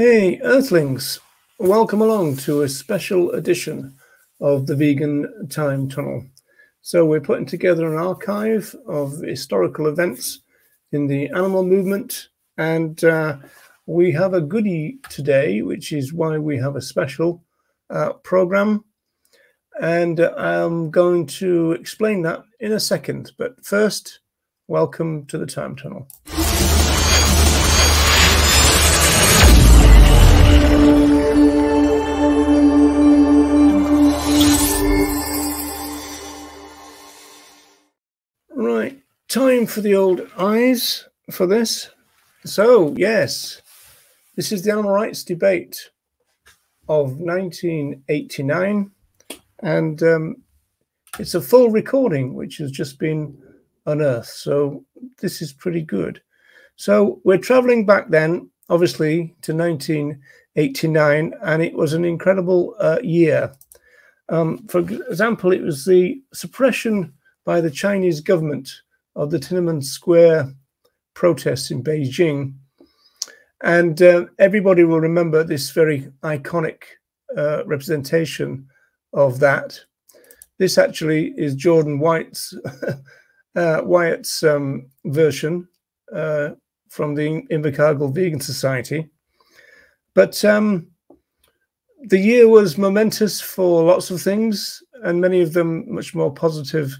Hey Earthlings, welcome along to a special edition of the Vegan Time Tunnel. So we're putting together an archive of historical events in the animal movement, and we have a goodie today, which is why we have a special program, and I'm going to explain that in a second. But first, welcome to the Time Tunnel. Right, time for the old eyes for this. So, yes, this is the animal rights debate of 1989, and it's a full recording which has just been unearthed, so this is pretty good. So we're traveling back then, obviously, to 1989, and it was an incredible year. For example, it was the suppression by the Chinese government of the Tiananmen Square protests in Beijing. And everybody will remember this very iconic representation of that. This actually is Jordan Wyatt's version from the Invercargill Vegan Society. But the year was momentous for lots of things, and many of them much more positive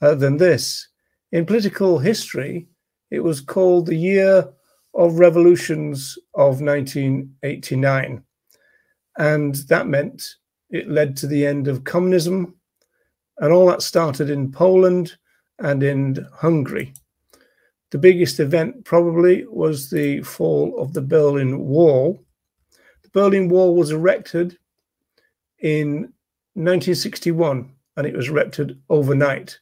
than this. In political history, it was called the Year of Revolutions of 1989. And that meant it led to the end of communism, and all that started in Poland and in Hungary. The biggest event probably was the fall of the Berlin Wall. The Berlin Wall was erected in 1961, and it was erected overnight.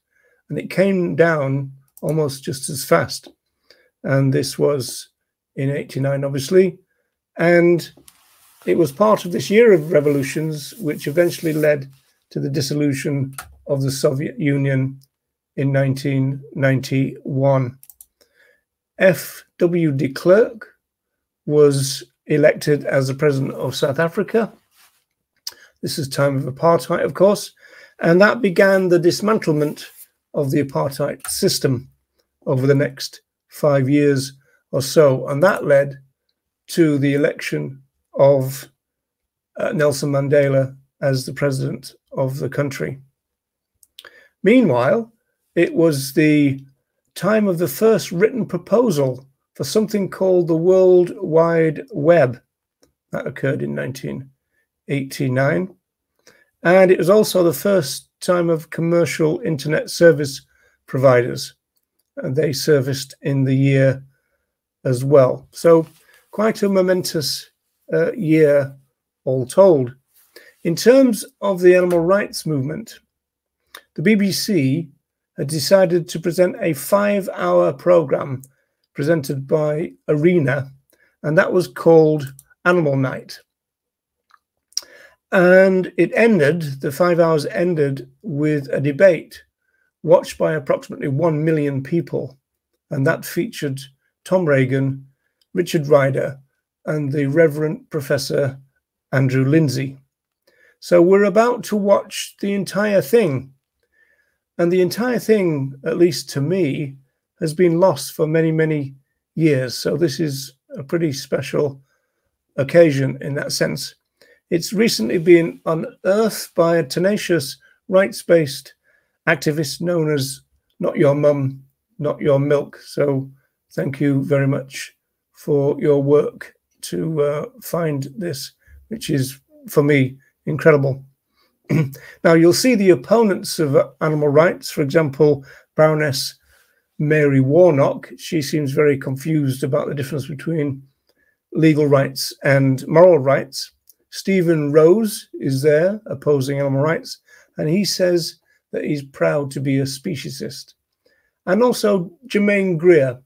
And it came down almost just as fast. And this was in 89, obviously. And it was part of this year of revolutions, which eventually led to the dissolution of the Soviet Union in 1991. F.W. de Klerk was elected as the president of South Africa. This is time of apartheid, of course. And that began the dismantlement of the apartheid system over the next 5 years or so, and that led to the election of Nelson Mandela as the president of the country. Meanwhile, it was the time of the first written proposal for something called the World Wide Web. That occurred in 1989, and it was also the first time of commercial internet service providers, and they serviced in the year as well. So quite a momentous year all told. In terms of the animal rights movement, the BBC had decided to present a 5-hour programme presented by Arena, and that was called Animal Night. And it ended, the 5 hours ended with a debate watched by approximately 1 million people. And that featured Tom Regan, Richard Ryder, and the Reverend Professor Andrew Lindsay. So we're about to watch the entire thing. And the entire thing, at least to me, has been lost for many, many years. So this is a pretty special occasion in that sense. It's recently been unearthed by a tenacious rights-based activist known as Not Your Mum, Not Your Milk. So thank you very much for your work to find this, which is, for me, incredible. Now, you'll see the opponents of animal rights, for example, Baroness Mary Warnock. She seems very confused about the difference between legal rights and moral rights. Stephen Rose is there opposing animal rights, and he says that he's proud to be a speciesist. And also Germaine Greer,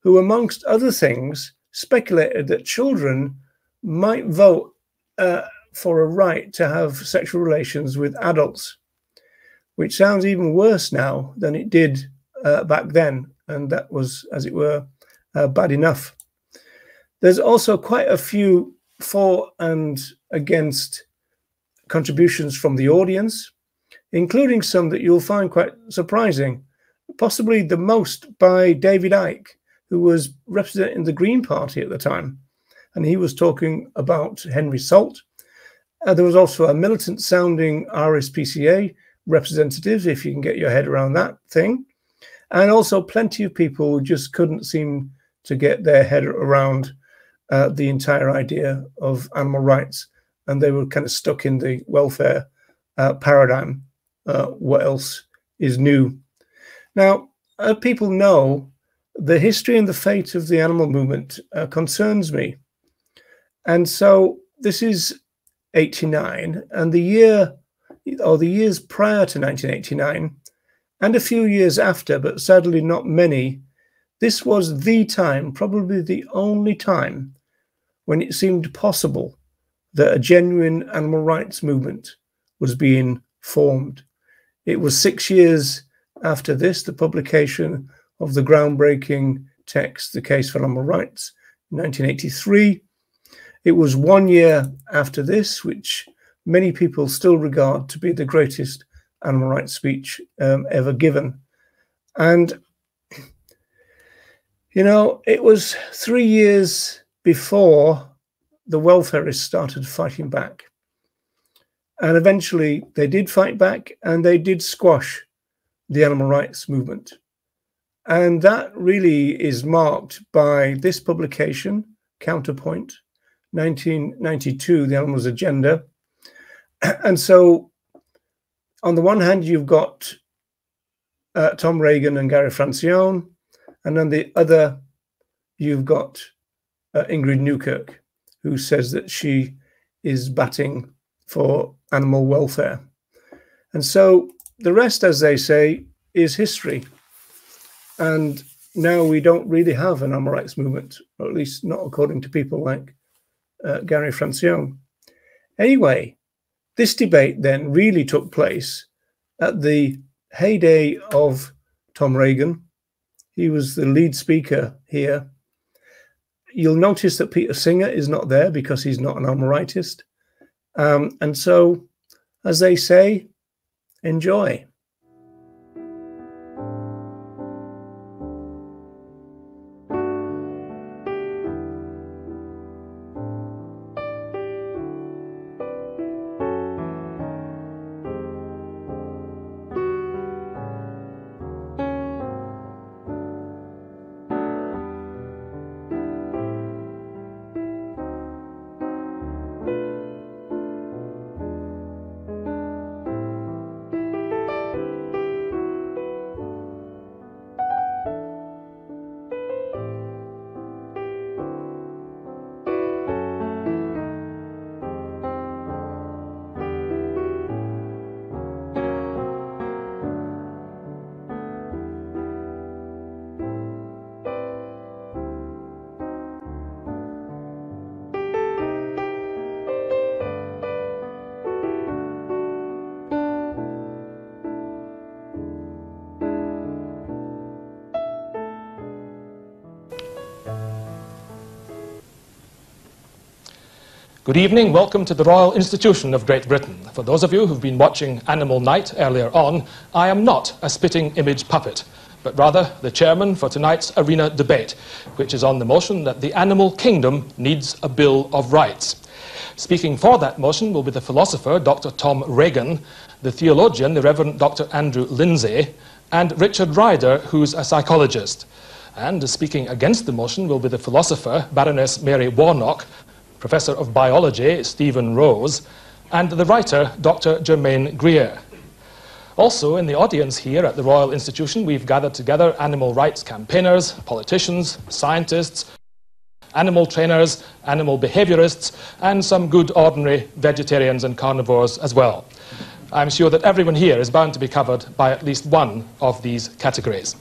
who, amongst other things, speculated that children might vote for a right to have sexual relations with adults, which sounds even worse now than it did back then. And that was, as it were, bad enough. There's also quite a few for and against contributions from the audience, including some that you'll find quite surprising, possibly the most by David Icke, who was representing the Green Party at the time. And he was talking about Henry Salt. There was also a militant-sounding RSPCA representative, if you can get your head around that thing. And also plenty of people who just couldn't seem to get their head around the entire idea of animal rights. And they were kind of stuck in the welfare paradigm. What else is new? Now, as people know, the history and the fate of the animal movement concerns me. And so this is 89, and the year, or the years prior to 1989, and a few years after, but sadly not many, this was the time, probably the only time, when it seemed possible that a genuine animal rights movement was being formed. It was 6 years after this, the publication of the groundbreaking text, The Case for Animal Rights, 1983. It was 1 year after this, which many people still regard to be the greatest animal rights speech ever given. And, you know, it was 3 years before the welfarists started fighting back. And eventually they did fight back, and they did squash the animal rights movement. And that really is marked by this publication, Counterpoint, 1992, The Animal's Agenda. And so on the one hand, you've got Tom Regan and Gary Francione, and on the other, you've got Ingrid Newkirk, who says that she is batting for animal welfare. And so the rest, as they say, is history. And now we don't really have an animal rights movement, or at least not according to people like Gary Francione. Anyway, this debate then really took place at the heyday of Tom Regan. He was the lead speaker here. You'll notice that Peter Singer is not there because he's not an animal rightist. And so, as they say, enjoy. Good evening, welcome to the Royal Institution of Great Britain. For those of you who've been watching Animal Night earlier on, I am not a spitting image puppet, but rather the chairman for tonight's arena debate, which is on the motion that the animal kingdom needs a Bill of Rights. Speaking for that motion will be the philosopher Dr. Tom Regan, the theologian, the Reverend Dr. Andrew Lindsay, and Richard Ryder, who's a psychologist. And speaking against the motion will be the philosopher Baroness Mary Warnock, Professor of Biology, Stephen Rose, and the writer, Dr. Germaine Greer. Also in the audience here at the Royal Institution, we've gathered together animal rights campaigners, politicians, scientists, animal trainers, animal behaviorists, and some good ordinary vegetarians and carnivores as well. I'm sure that everyone here is bound to be covered by at least one of these categories.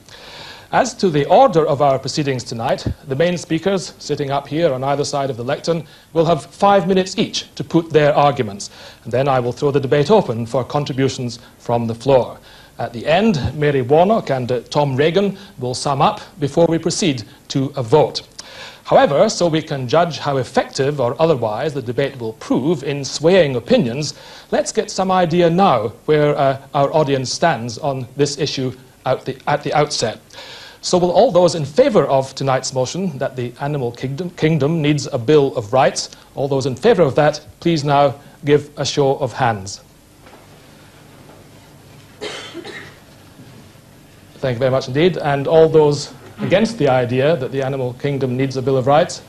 As to the order of our proceedings tonight, the main speakers, sitting up here on either side of the lectern, will have 5 minutes each to put their arguments. And then I will throw the debate open for contributions from the floor. At the end, Mary Warnock and Tom Regan will sum up before we proceed to a vote. However, so we can judge how effective or otherwise the debate will prove in swaying opinions, let's get some idea now where our audience stands on this issue at the outset. So will all those in favour of tonight's motion that the animal kingdom needs a Bill of Rights, all those in favour of that, please now give a show of hands. Thank you very much indeed. And all those against the idea that the animal kingdom needs a Bill of Rights?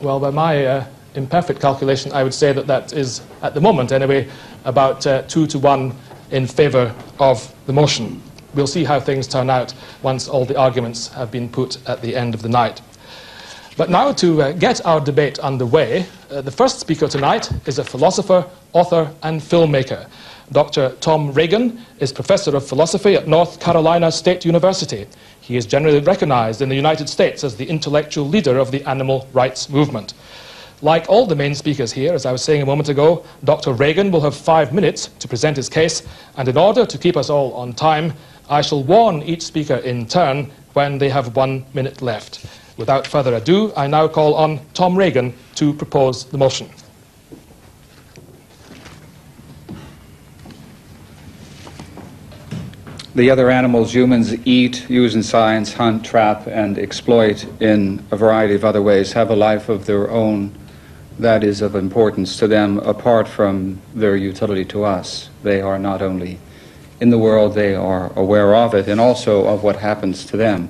Well, by my imperfect calculation, I would say that that is, at the moment anyway, about 2 to 1 in favour of the motion. We'll see how things turn out once all the arguments have been put at the end of the night. But now to get our debate underway, the first speaker tonight is a philosopher, author and filmmaker. Dr. Tom Regan is Professor of Philosophy at North Carolina State University. He is generally recognized in the United States as the intellectual leader of the animal rights movement. Like all the main speakers here, as I was saying a moment ago, Dr. Regan will have 5 minutes to present his case, and in order to keep us all on time, I shall warn each speaker in turn when they have 1 minute left. Without further ado, I now call on Tom Regan to propose the motion. The other animals humans eat, use in science, hunt, trap, and exploit in a variety of other ways have a life of their own that is of importance to them apart from their utility to us. They are not only in the world, they are aware of it and also of what happens to them.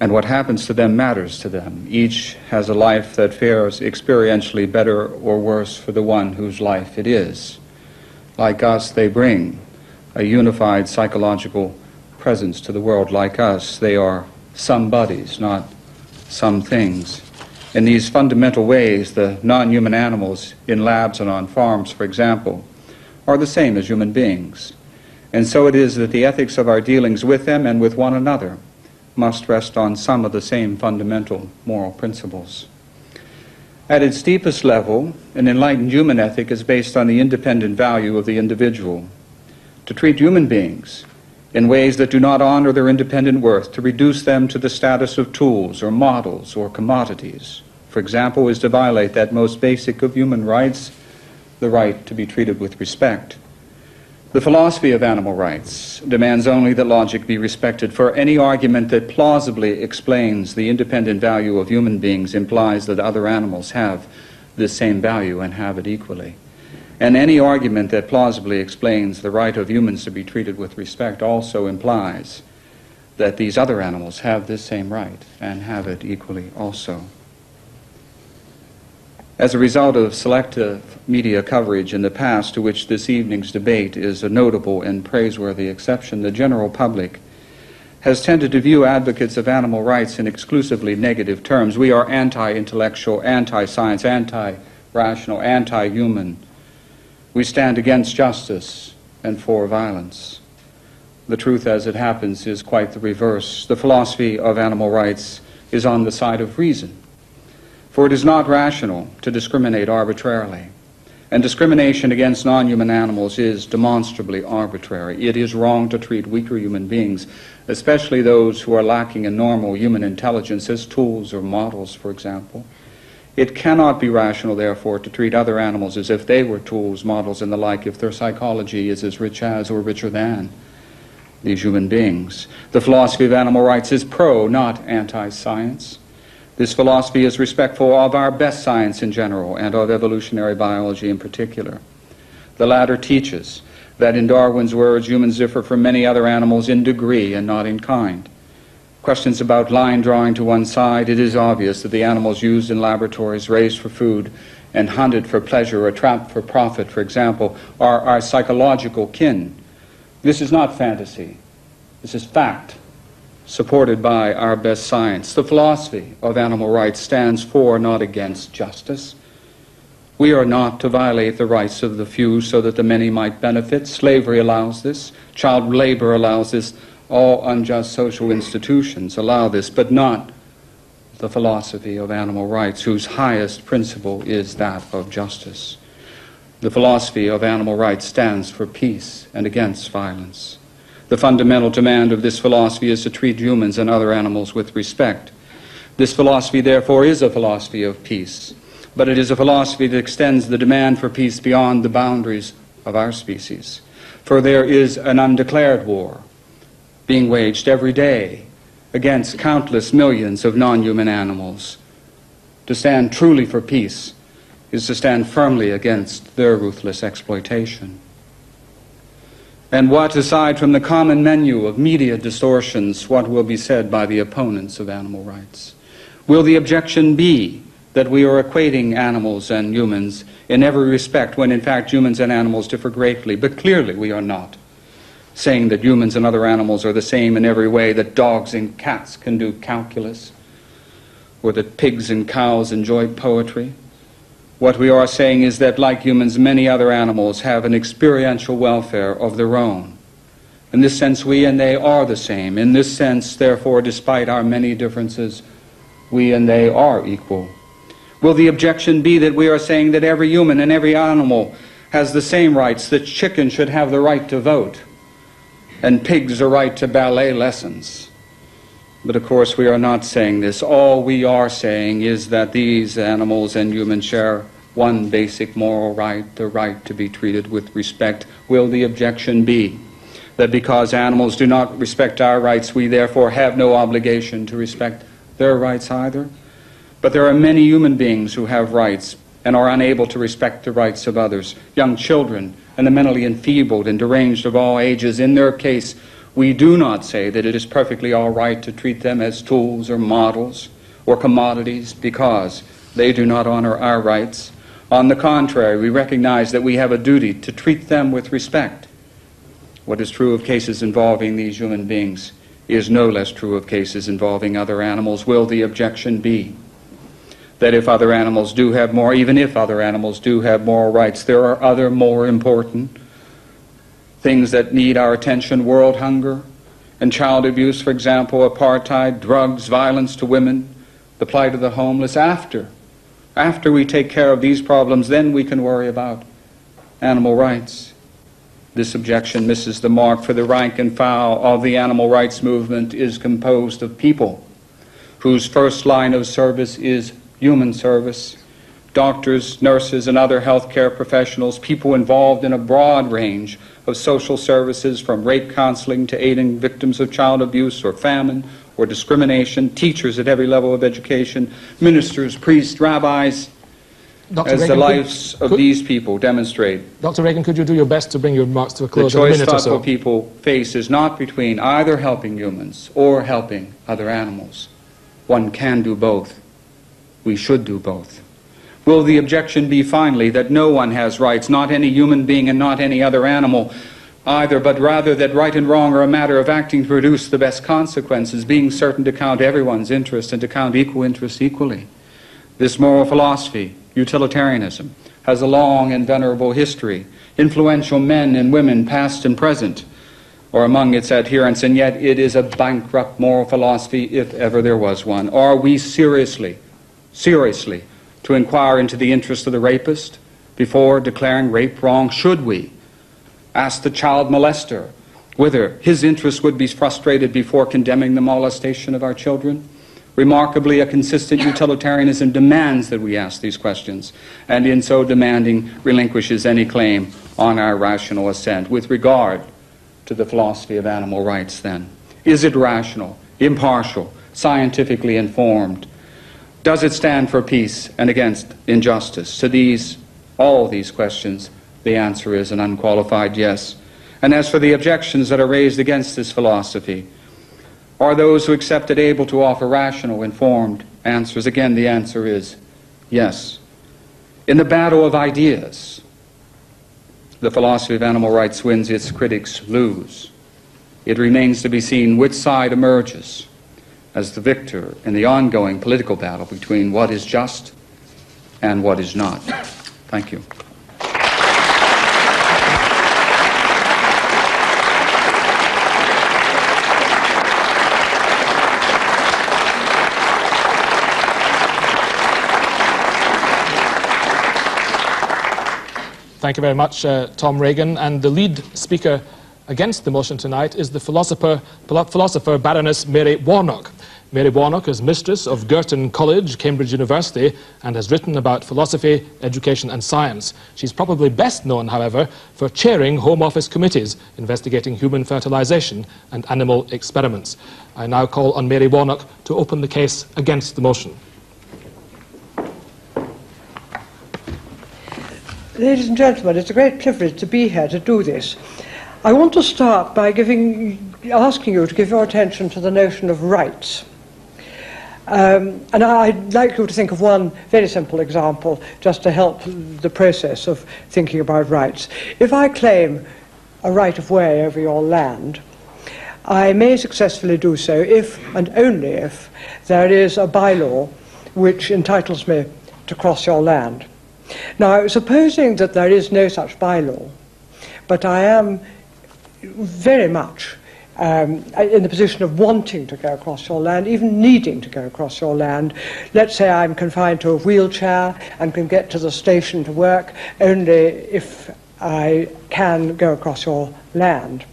And what happens to them matters to them. Each has a life that fares experientially better or worse for the one whose life it is. Like us, they bring a unified psychological presence to the world. Like us, they are somebodies, not some things. In these fundamental ways, the non-human animals in labs and on farms, for example, are the same as human beings. And so it is that the ethics of our dealings with them and with one another must rest on some of the same fundamental moral principles. At its deepest level, an enlightened human ethic is based on the independent value of the individual. To treat human beings in ways that do not honor their independent worth, to reduce them to the status of tools or models or commodities, for example, is to violate that most basic of human rights, the right to be treated with respect. The philosophy of animal rights demands only that logic be respected, for any argument that plausibly explains the independent value of human beings implies that other animals have this same value and have it equally. And any argument that plausibly explains the right of humans to be treated with respect also implies that these other animals have this same right and have it equally also. As a result of selective media coverage in the past, to which this evening's debate is a notable and praiseworthy exception, the general public has tended to view advocates of animal rights in exclusively negative terms. We are anti-intellectual, anti-science, anti-rational, anti-human. We stand against justice and for violence. The truth, as it happens, is quite the reverse. The philosophy of animal rights is on the side of reason, for it is not rational to discriminate arbitrarily. And discrimination against non-human animals is demonstrably arbitrary. It is wrong to treat weaker human beings, especially those who are lacking in normal human intelligence, as tools or models, for example. It cannot be rational, therefore, to treat other animals as if they were tools, models, and the like, if their psychology is as rich as or richer than these human beings. The philosophy of animal rights is pro, not anti-science. This philosophy is respectful of our best science in general and of evolutionary biology in particular. The latter teaches that, in Darwin's words, humans differ from many other animals in degree and not in kind. Questions about line drawing to one side, it is obvious that the animals used in laboratories, raised for food and hunted for pleasure or trapped for profit, for example, are our psychological kin. This is not fantasy. This is fact, supported by our best science. The philosophy of animal rights stands for, not against, justice. We are not to violate the rights of the few so that the many might benefit. Slavery allows this. Child labor allows this. All unjust social institutions allow this, but not the philosophy of animal rights, whose highest principle is that of justice. The philosophy of animal rights stands for peace and against violence. The fundamental demand of this philosophy is to treat humans and other animals with respect. This philosophy, therefore, is a philosophy of peace, but it is a philosophy that extends the demand for peace beyond the boundaries of our species. For there is an undeclared war being waged every day against countless millions of non-human animals. To stand truly for peace is to stand firmly against their ruthless exploitation. And what, aside from the common menu of media distortions, what will be said by the opponents of animal rights? Will the objection be that we are equating animals and humans in every respect, when in fact humans and animals differ greatly? But clearly we are not saying that humans and other animals are the same in every way, that dogs and cats can do calculus, or that pigs and cows enjoy poetry. What we are saying is that, like humans, many other animals have an experiential welfare of their own. In this sense, we and they are the same. In this sense, therefore, despite our many differences, we and they are equal. Will the objection be that we are saying that every human and every animal has the same rights, that chickens should have the right to vote, and pigs the right to ballet lessons? But of course we are not saying this. All we are saying is that these animals and humans share one basic moral right, the right to be treated with respect. Will the objection be that because animals do not respect our rights, we therefore have no obligation to respect their rights either? But there are many human beings who have rights and are unable to respect the rights of others. Young children and the mentally enfeebled and deranged of all ages, in their case, we do not say that it is perfectly all right to treat them as tools or models or commodities because they do not honor our rights. On the contrary, we recognize that we have a duty to treat them with respect. What is true of cases involving these human beings is no less true of cases involving other animals. Will the objection be that even if other animals do have moral rights, there are other more important things that need our attention: world hunger and child abuse, for example, apartheid, drugs, violence to women, the plight of the homeless. After we take care of these problems, then we can worry about animal rights. This objection misses the mark, for the rank and file of the animal rights movement is composed of people whose first line of service is human service: doctors, nurses, and other healthcare professionals, people involved in a broad range of social services, from rape counseling to aiding victims of child abuse or famine or discrimination, teachers at every level of education, ministers, priests, rabbis. As the lives of these people demonstrate. Dr. Reagan, could you do your best to bring your remarks to a close in a minute or so? The choice thoughtful people face is not between either helping humans or helping other animals. One can do both. We should do both. Will the objection be, finally, that no one has rights, not any human being and not any other animal either, but rather that right and wrong are a matter of acting to produce the best consequences, being certain to count everyone's interest and to count equal interests equally? This moral philosophy, utilitarianism, has a long and venerable history. Influential men and women, past and present, or among its adherents, and yet it is a bankrupt moral philosophy if ever there was one. Are we seriously to inquire into the interests of the rapist before declaring rape wrong? Should we ask the child molester whether his interests would be frustrated before condemning the molestation of our children? Remarkably, a consistent utilitarianism demands that we ask these questions, and in so demanding relinquishes any claim on our rational assent. With regard to the philosophy of animal rights, then, is it rational, impartial, scientifically informed? Does it stand for peace and against injustice? To all these questions, the answer is an unqualified yes. And as for the objections that are raised against this philosophy, are those who accept it able to offer rational, informed answers? Again, the answer is yes. In the battle of ideas, the philosophy of animal rights wins, its critics lose. It remains to be seen which side emerges as the victor in the ongoing political battle between what is just and what is not. Thank you. Thank you very much, Tom Reagan. And the lead speaker against the motion tonight is the philosopher Baroness Mary Warnock. Mary Warnock is mistress of Girton College, Cambridge University, and has written about philosophy, education and science. She's probably best known, however, for chairing Home Office committees investigating human fertilisation and animal experiments. I now call on Mary Warnock to open the case against the motion. Ladies and gentlemen, it's a great privilege to be here to do this. I want to start by asking you to give your attention to the notion of rights. And I'd like you to think of one very simple example just to help the process of thinking about rights. If I claim a right of way over your land, I may successfully do so if and only if there is a bylaw which entitles me to cross your land. Now, supposing that there is no such bylaw, but I am very much in the position of wanting to go across your land, even needing to go across your land. Let's say I'm confined to a wheelchair and can get to the station to work only if I can go across your land.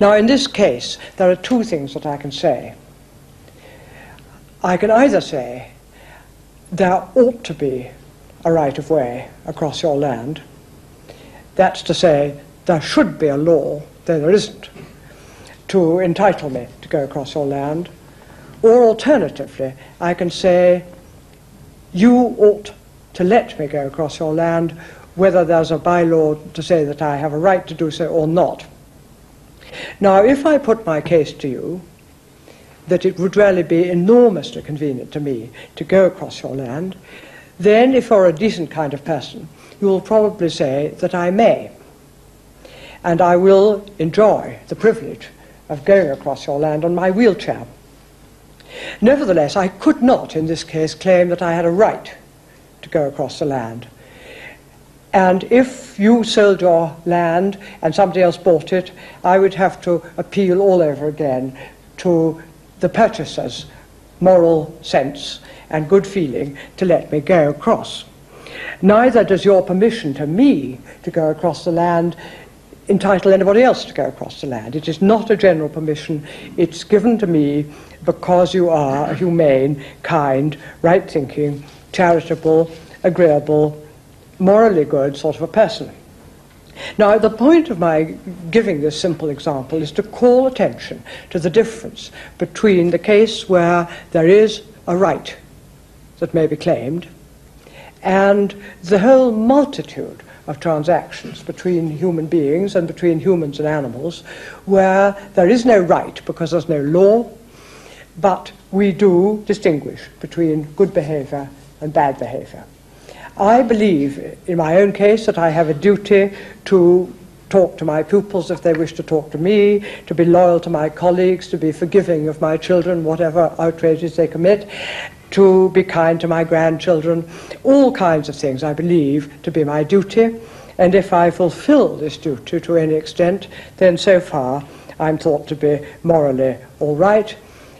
Now, in this case, there are two things that I can say. I can either say there ought to be a right of way across your land. That's to say, there should be a law, though there isn't, to entitle me to go across your land. Or alternatively, I can say, you ought to let me go across your land, whether there's a bylaw to say that I have a right to do so or not. Now, if I put my case to you that it would really be enormously convenient to me to go across your land, then if you're a decent kind of person, you will probably say that I may, and I will enjoy the privilege of going across your land on my wheelchair. Nevertheless, I could not in this case claim that I had a right to go across the land. And if you sold your land and somebody else bought it, I would have to appeal all over again to the purchaser's moral sense and good feeling to let me go across. Neither does your permission to me to go across the land entitle anybody else to go across the land. It is not a general permission. It's given to me because you are a humane, kind, right-thinking, charitable, agreeable, morally good sort of a person. Now, the point of my giving this simple example is to call attention to the difference between the case where there is a right that may be claimed, and the whole multitude of transactions between human beings and between humans and animals, where there is no right because there's no law, but we do distinguish between good behavior and bad behavior. I believe, in my own case, that I have a duty to talk to my pupils if they wish to talk to me, to be loyal to my colleagues, to be forgiving of my children, whatever outrages they commit, to be kind to my grandchildren, all kinds of things I believe to be my duty, and if I fulfill this duty to any extent, then so far I'm thought to be morally all right,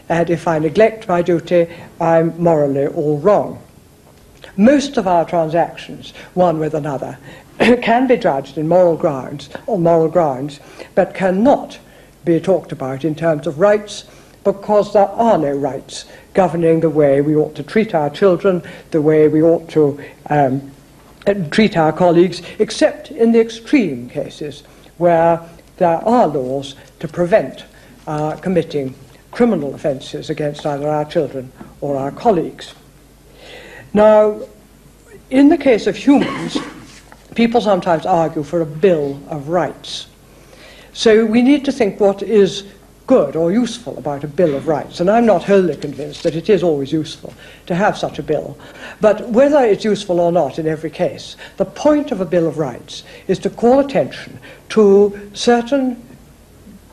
and if I neglect my duty, I'm morally all wrong. Most of our transactions, one with another, can be judged in moral grounds, on moral grounds, but cannot be talked about in terms of rights, because there are no rights governing the way we ought to treat our children, the way we ought to treat our colleagues, except in the extreme cases where there are laws to prevent our committing criminal offences against either our children or our colleagues. Now, in the case of humans, people sometimes argue for a bill of rights. So we need to think what is good or useful about a Bill of Rights, and I'm not wholly convinced that it is always useful to have such a bill. But whether it's useful or not in every case, the point of a Bill of Rights is to call attention to certain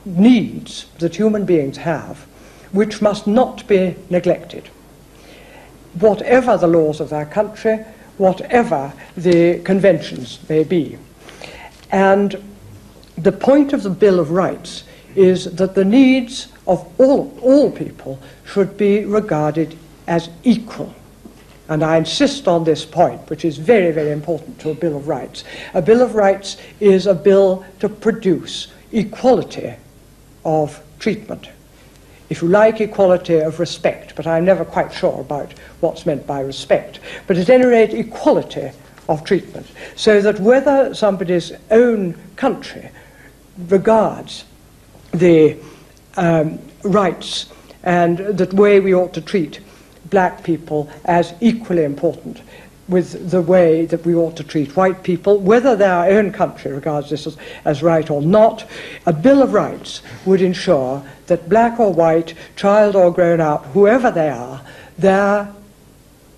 needs that human beings have, which must not be neglected. Whatever the laws of their country, whatever the conventions may be. And the point of the Bill of Rights is that the needs of all people should be regarded as equal. And I insist on this point, which is very, very important to a Bill of Rights. A Bill of Rights is a bill to produce equality of treatment. If you like, equality of respect, but I'm never quite sure about what's meant by respect. But at any rate, equality of treatment, so that whether somebody's own country regards the rights and the way we ought to treat black people as equally important with the way that we ought to treat white people, whether their own country regards this as right or not, a Bill of Rights would ensure that black or white, child or grown up, whoever they are, their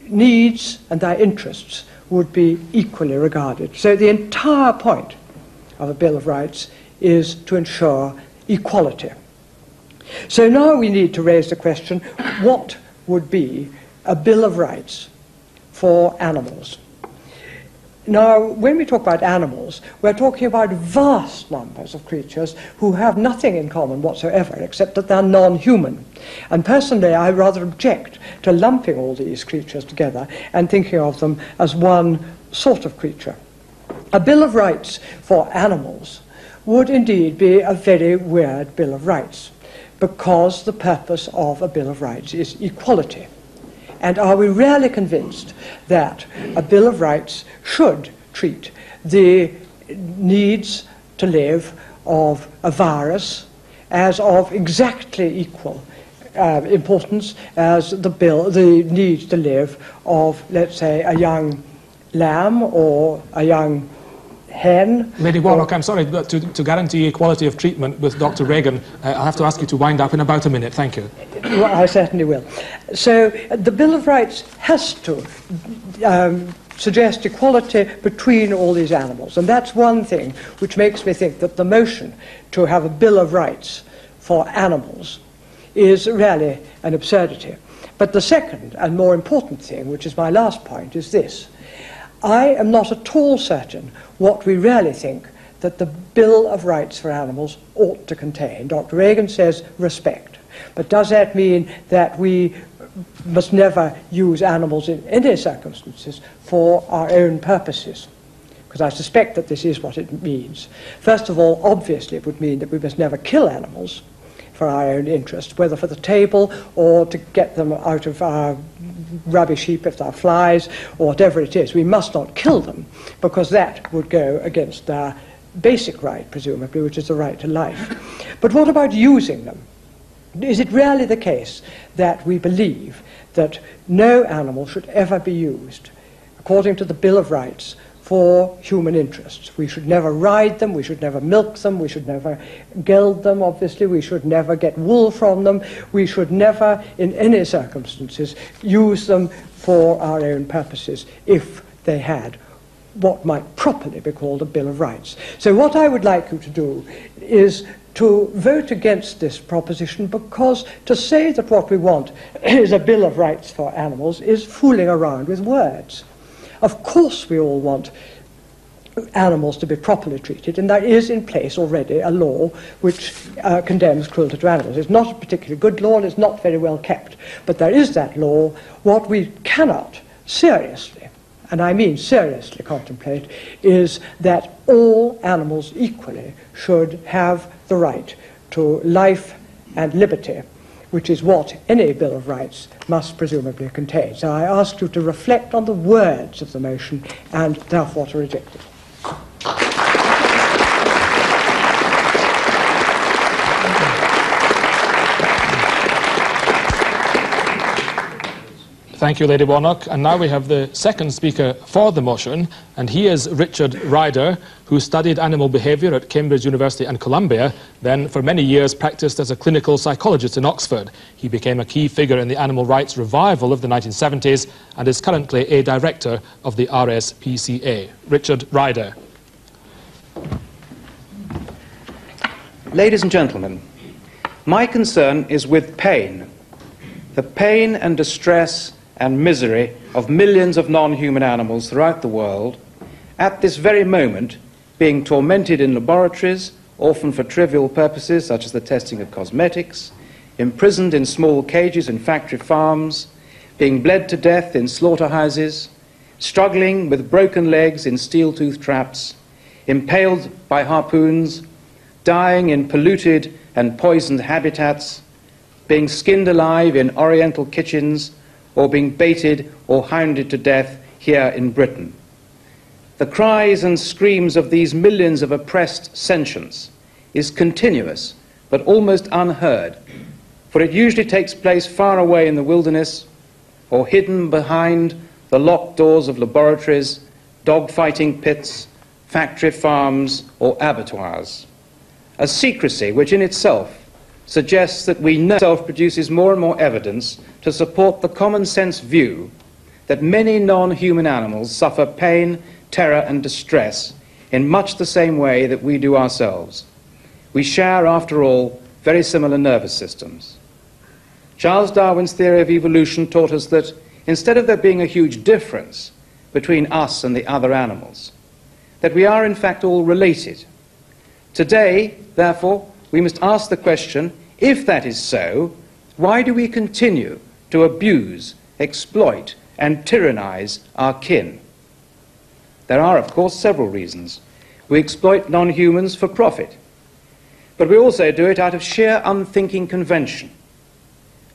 needs and their interests would be equally regarded. So the entire point of a Bill of Rights is to ensure equality. So now we need to raise the question, what would be a Bill of Rights for animals? Now, when we talk about animals, we're talking about vast numbers of creatures who have nothing in common whatsoever, except that they're non-human. And personally, I rather object to lumping all these creatures together and thinking of them as one sort of creature. A Bill of Rights for animals would indeed be a very weird Bill of Rights, because the purpose of a Bill of Rights is equality. And are we really convinced that a Bill of Rights should treat the needs to live of a virus as of exactly equal importance as the need to live of, let's say, a young lamb or a young hen? Lady Warlock, I'm sorry, but to guarantee equality of treatment with Dr. Regan, I'll have to ask you to wind up in about a minute. Thank you. Well, I certainly will. So the Bill of Rights has to suggest equality between all these animals. And that's one thing which makes me think that the motion to have a Bill of Rights for animals is really an absurdity. But the second and more important thing, which is my last point, is this. I am not at all certain what we really think that the Bill of Rights for animals ought to contain. Dr. Regan says respect. But does that mean that we must never use animals in any circumstances for our own purposes? Because I suspect that this is what it means. First of all, obviously it would mean that we must never kill animals for our own interest, whether for the table or to get them out of our rubbish heap if they're flies or whatever it is. We must not kill them, because that would go against their basic right, presumably, which is the right to life. But what about using them? Is it really the case that we believe that no animal should ever be used, according to the Bill of Rights, for human interests? We should never ride them, we should never milk them, we should never geld them, obviously, we should never get wool from them, we should never, in any circumstances, use them for our own purposes if they had what might properly be called a Bill of Rights. So what I would like you to do is to vote against this proposition, because to say that what we want is a Bill of Rights for animals is fooling around with words. Of course we all want animals to be properly treated, and there is in place already a law which condemns cruelty to animals. It's not a particularly good law, and it's not very well kept, but there is that law. What we cannot seriously, and I mean seriously, contemplate is that all animals equally should have the right to life and liberty, which is what any Bill of Rights must presumably contain. So I ask you to reflect on the words of the motion and therefore to reject it. Thank you, Lady Warnock. And now we have the second speaker for the motion, and he is Richard Ryder, who studied animal behaviour at Cambridge University and Columbia, then for many years practised as a clinical psychologist in Oxford. He became a key figure in the animal rights revival of the 1970s and is currently a director of the RSPCA. Richard Ryder. Ladies and gentlemen, my concern is with pain. The pain and distress and misery of millions of non-human animals throughout the world, at this very moment being tormented in laboratories, often for trivial purposes such as the testing of cosmetics, imprisoned in small cages in factory farms, being bled to death in slaughterhouses, struggling with broken legs in steel-toothed traps, impaled by harpoons, dying in polluted and poisoned habitats, being skinned alive in Oriental kitchens, or being baited or hounded to death here in Britain. The cries and screams of these millions of oppressed sentients is continuous, but almost unheard, for it usually takes place far away in the wilderness, or hidden behind the locked doors of laboratories, dog-fighting pits, factory farms, or abattoirs. A secrecy which in itself suggests that we know itself produces more and more evidence to support the common-sense view that many non-human animals suffer pain, terror, and distress in much the same way that we do ourselves. We share, after all, very similar nervous systems. Charles Darwin's theory of evolution taught us that instead of there being a huge difference between us and the other animals, that we are in fact all related. Today, therefore, we must ask the question, if that is so, why do we continue to abuse, exploit, and tyrannize our kin? There are, of course, several reasons. We exploit non-humans for profit, but we also do it out of sheer unthinking convention.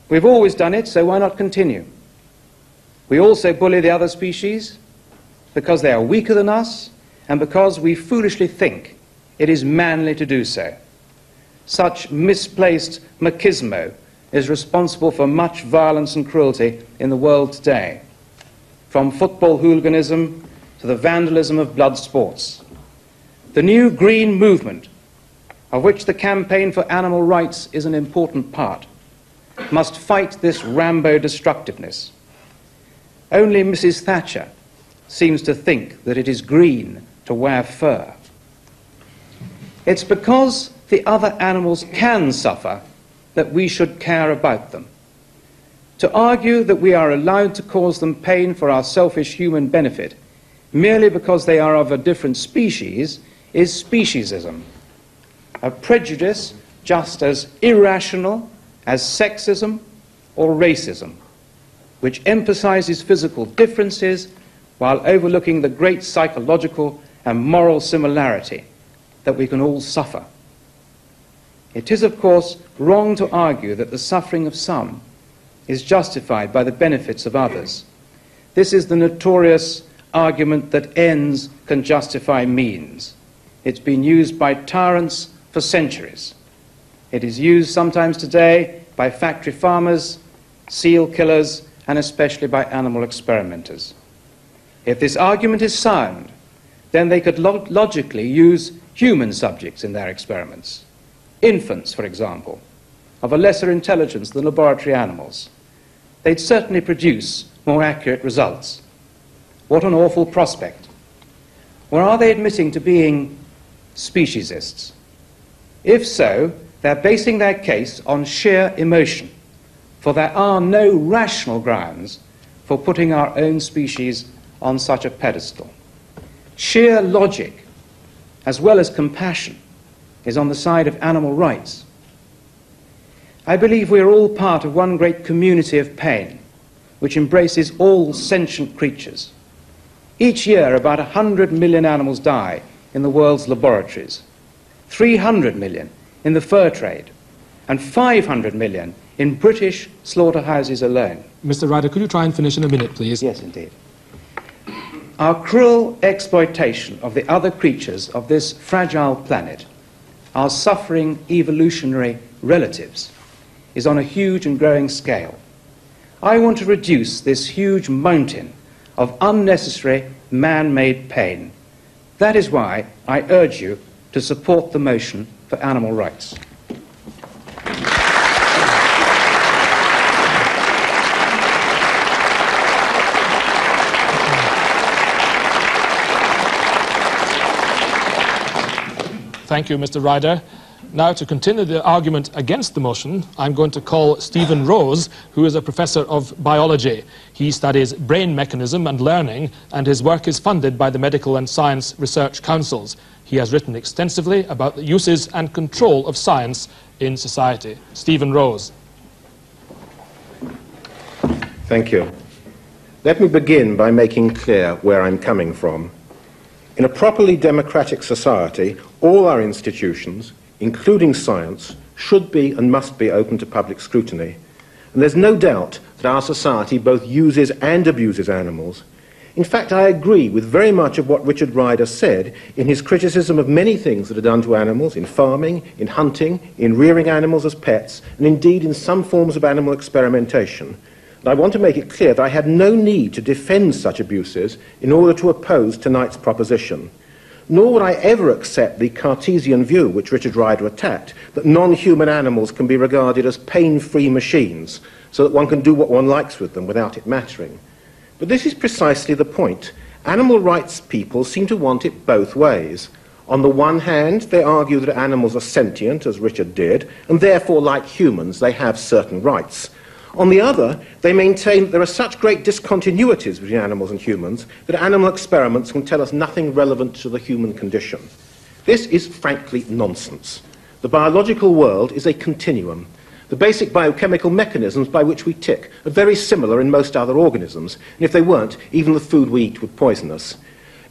We've always done it, so why not continue? We also bully the other species because they are weaker than us and because we foolishly think it is manly to do so. Such misplaced machismo is responsible for much violence and cruelty in the world today, from football hooliganism to the vandalism of blood sports. The new green movement, of which the campaign for animal rights is an important part, must fight this Rambo destructiveness. Only Mrs. Thatcher seems to think that it is green to wear fur. It's because the other animals can suffer that we should care about them. To argue that we are allowed to cause them pain for our selfish human benefit merely because they are of a different species is speciesism, a prejudice just as irrational as sexism or racism, which emphasizes physical differences while overlooking the great psychological and moral similarity that we can all suffer. It is, of course, wrong to argue that the suffering of some is justified by the benefits of others. This is the notorious argument that ends can justify means. It's been used by tyrants for centuries. It is used sometimes today by factory farmers, seal killers, and especially by animal experimenters. If this argument is sound, then they could logically use human subjects in their experiments. Infants, for example, of a lesser intelligence than laboratory animals. They'd certainly produce more accurate results. What an awful prospect. Or are they admitting to being speciesists? If so, they're basing their case on sheer emotion, for there are no rational grounds for putting our own species on such a pedestal. Sheer logic, as well as compassion, is on the side of animal rights. I believe we are all part of one great community of pain, which embraces all sentient creatures. Each year, about 100 million animals die in the world's laboratories, 300 million in the fur trade, and 500 million in British slaughterhouses alone. Mr. Ryder, could you try and finish in a minute, please? Yes, indeed. Our cruel exploitation of the other creatures of this fragile planet, our suffering evolutionary relatives, is on a huge and growing scale. I want to reduce this huge mountain of unnecessary man-made pain. That is why I urge you to support the motion for animal rights. Thank you, Mr. Ryder. Now, to continue the argument against the motion, I'm going to call Stephen Rose, who is a professor of biology. He studies brain mechanism and learning, and his work is funded by the Medical and Science Research Councils. He has written extensively about the uses and control of science in society. Stephen Rose. Thank you. Let me begin by making clear where I'm coming from. In a properly democratic society, all our institutions, including science, should be and must be open to public scrutiny. And there's no doubt that our society both uses and abuses animals. In fact, I agree with very much of what Richard Ryder said in his criticism of many things that are done to animals, in farming, in hunting, in rearing animals as pets, and indeed in some forms of animal experimentation. And I want to make it clear that I had no need to defend such abuses in order to oppose tonight's proposition. Nor would I ever accept the Cartesian view, which Richard Ryder attacked, that non-human animals can be regarded as pain-free machines, so that one can do what one likes with them without it mattering. But this is precisely the point. Animal rights people seem to want it both ways. On the one hand, they argue that animals are sentient, as Richard did, and therefore, like humans, they have certain rights. On the other, they maintain that there are such great discontinuities between animals and humans that animal experiments can tell us nothing relevant to the human condition. This is frankly nonsense. The biological world is a continuum. The basic biochemical mechanisms by which we tick are very similar in most other organisms, and if they weren't, even the food we eat would poison us.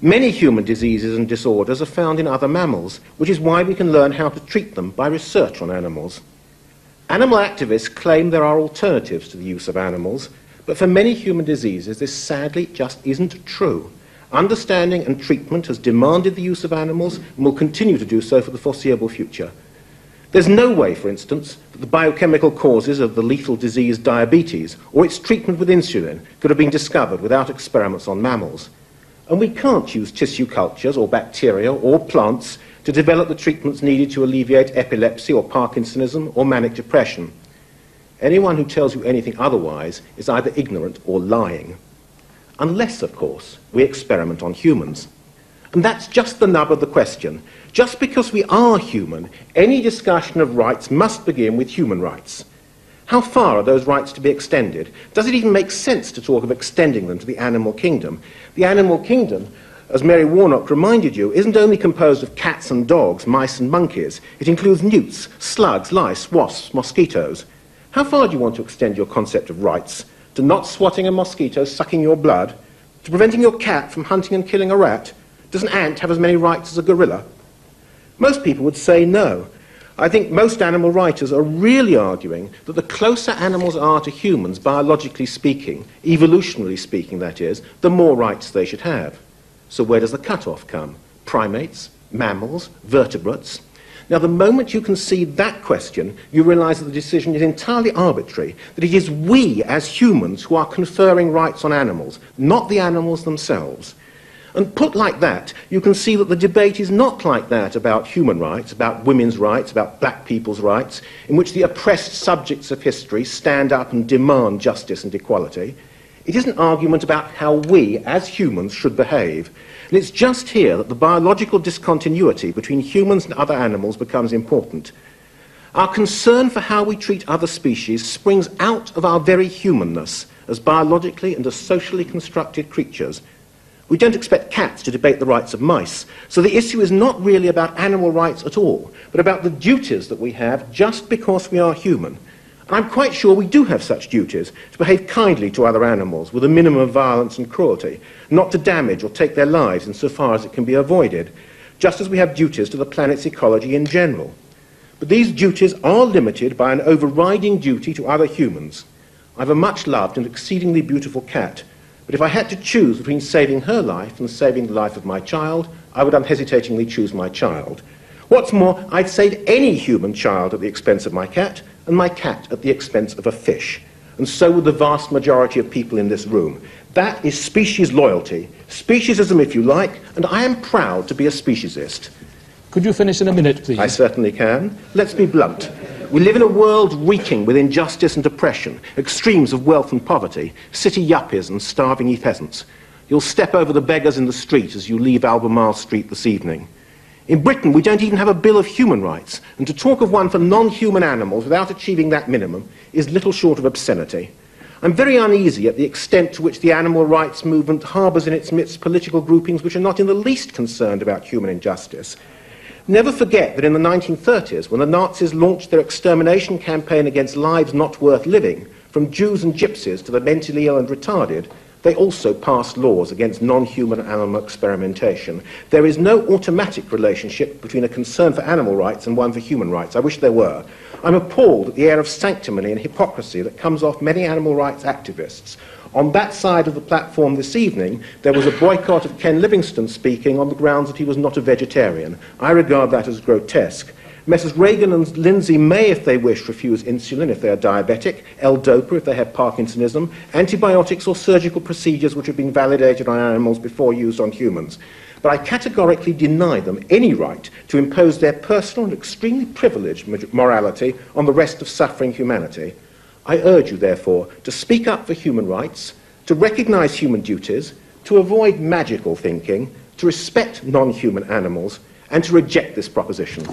Many human diseases and disorders are found in other mammals, which is why we can learn how to treat them by research on animals. Animal activists claim there are alternatives to the use of animals, but for many human diseases this sadly just isn't true. Understanding and treatment has demanded the use of animals and will continue to do so for the foreseeable future. There's no way, for instance, that the biochemical causes of the lethal disease diabetes or its treatment with insulin could have been discovered without experiments on mammals. And we can't use tissue cultures or bacteria or plants to develop the treatments needed to alleviate epilepsy or Parkinsonism or manic depression. Anyone who tells you anything otherwise is either ignorant or lying. Unless, of course, we experiment on humans. And that's just the nub of the question. Just because we are human, any discussion of rights must begin with human rights. How far are those rights to be extended? Does it even make sense to talk of extending them to the animal kingdom? The animal kingdom, as Mary Warnock reminded you, isn't only composed of cats and dogs, mice and monkeys. It includes newts, slugs, lice, wasps, mosquitoes. How far do you want to extend your concept of rights? To not swatting a mosquito sucking your blood? To preventing your cat from hunting and killing a rat? Does an ant have as many rights as a gorilla? Most people would say no. I think most animal writers are really arguing that the closer animals are to humans, biologically speaking, evolutionarily speaking that is, the more rights they should have. So where does the cutoff come? Primates, mammals, vertebrates? Now, the moment you concede that question, you realize that the decision is entirely arbitrary, that it is we as humans who are conferring rights on animals, not the animals themselves. And put like that, you can see that the debate is not like that about human rights, about women's rights, about black people's rights, in which the oppressed subjects of history stand up and demand justice and equality. It is an argument about how we, as humans, should behave. And it's just here that the biological discontinuity between humans and other animals becomes important. Our concern for how we treat other species springs out of our very humanness as biologically and as socially constructed creatures. We don't expect cats to debate the rights of mice, so the issue is not really about animal rights at all, but about the duties that we have just because we are human. I'm quite sure we do have such duties, to behave kindly to other animals with a minimum of violence and cruelty, not to damage or take their lives insofar as it can be avoided, just as we have duties to the planet's ecology in general. But these duties are limited by an overriding duty to other humans. I have a much loved and exceedingly beautiful cat, but if I had to choose between saving her life and saving the life of my child, I would unhesitatingly choose my child. What's more, I'd save any human child at the expense of my cat, and my cat at the expense of a fish. And so would the vast majority of people in this room. That is species loyalty, speciesism if you like, and I am proud to be a speciesist. Could you finish in a minute, please? I certainly can. Let's be blunt. We live in a world reeking with injustice and oppression, extremes of wealth and poverty, city yuppies and starving peasants. You'll step over the beggars in the street as you leave Albemarle Street this evening. In Britain, we don't even have a Bill of Human Rights, and to talk of one for non-human animals without achieving that minimum is little short of obscenity. I'm very uneasy at the extent to which the animal rights movement harbours in its midst political groupings which are not in the least concerned about human injustice. Never forget that in the 1930s, when the Nazis launched their extermination campaign against lives not worth living, from Jews and gypsies to the mentally ill and retarded, They also passed laws against non-human animal experimentation. There is no automatic relationship between a concern for animal rights and one for human rights. I wish there were. I'm appalled at the air of sanctimony and hypocrisy that comes off many animal rights activists. On that side of the platform this evening, there was a boycott of Ken Livingstone speaking on the grounds that he was not a vegetarian. I regard that as grotesque. Messrs. Reagan and Lindsay may, if they wish, refuse insulin if they are diabetic, L-Dopa if they have Parkinsonism, antibiotics or surgical procedures which have been validated on animals before used on humans. But I categorically deny them any right to impose their personal and extremely privileged morality on the rest of suffering humanity. I urge you, therefore, to speak up for human rights, to recognize human duties, to avoid magical thinking, to respect non-human animals, and to reject this proposition.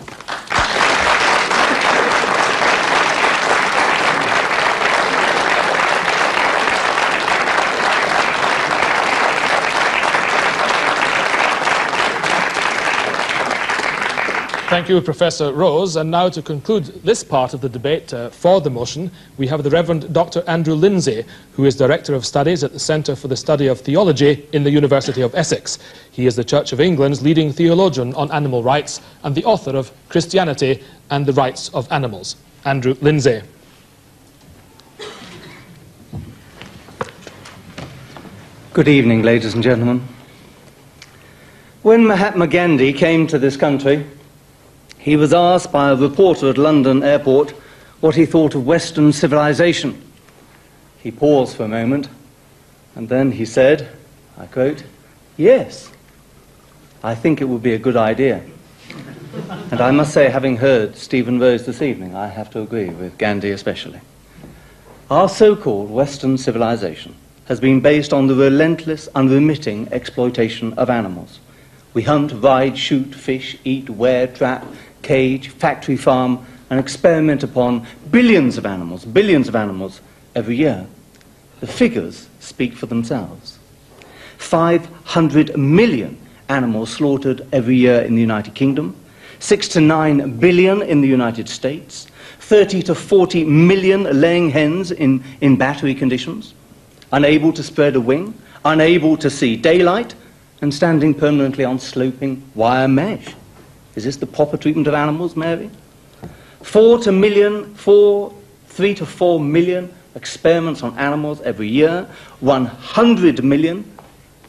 Thank you, Professor Rose. And now, to conclude this part of the debate for the motion, we have the Reverend Dr. Andrew Lindsay, who is Director of Studies at the Centre for the Study of Theology in the University of Essex. He is the Church of England's leading theologian on animal rights and the author of Christianity and the Rights of Animals. Andrew Lindsay. Good evening, ladies and gentlemen. When Mahatma Gandhi came to this country, he was asked by a reporter at London Airport what he thought of Western civilization. He paused for a moment, and then he said, I quote, "Yes, I think it would be a good idea." And I must say, having heard Stephen Rose this evening, I have to agree with Gandhi especially. Our so-called Western civilization has been based on the relentless, unremitting exploitation of animals. We hunt, ride, shoot, fish, eat, wear, trap, cage, factory farm, and experiment upon billions of animals every year. The figures speak for themselves. 500 million animals slaughtered every year in the United Kingdom, 6 to 9 billion in the United States, 30 to 40 million laying hens in battery conditions, unable to spread a wing, unable to see daylight, and standing permanently on sloping wire mesh. Is this the proper treatment of animals, Mary? 3 to 4 million experiments on animals every year, 100 million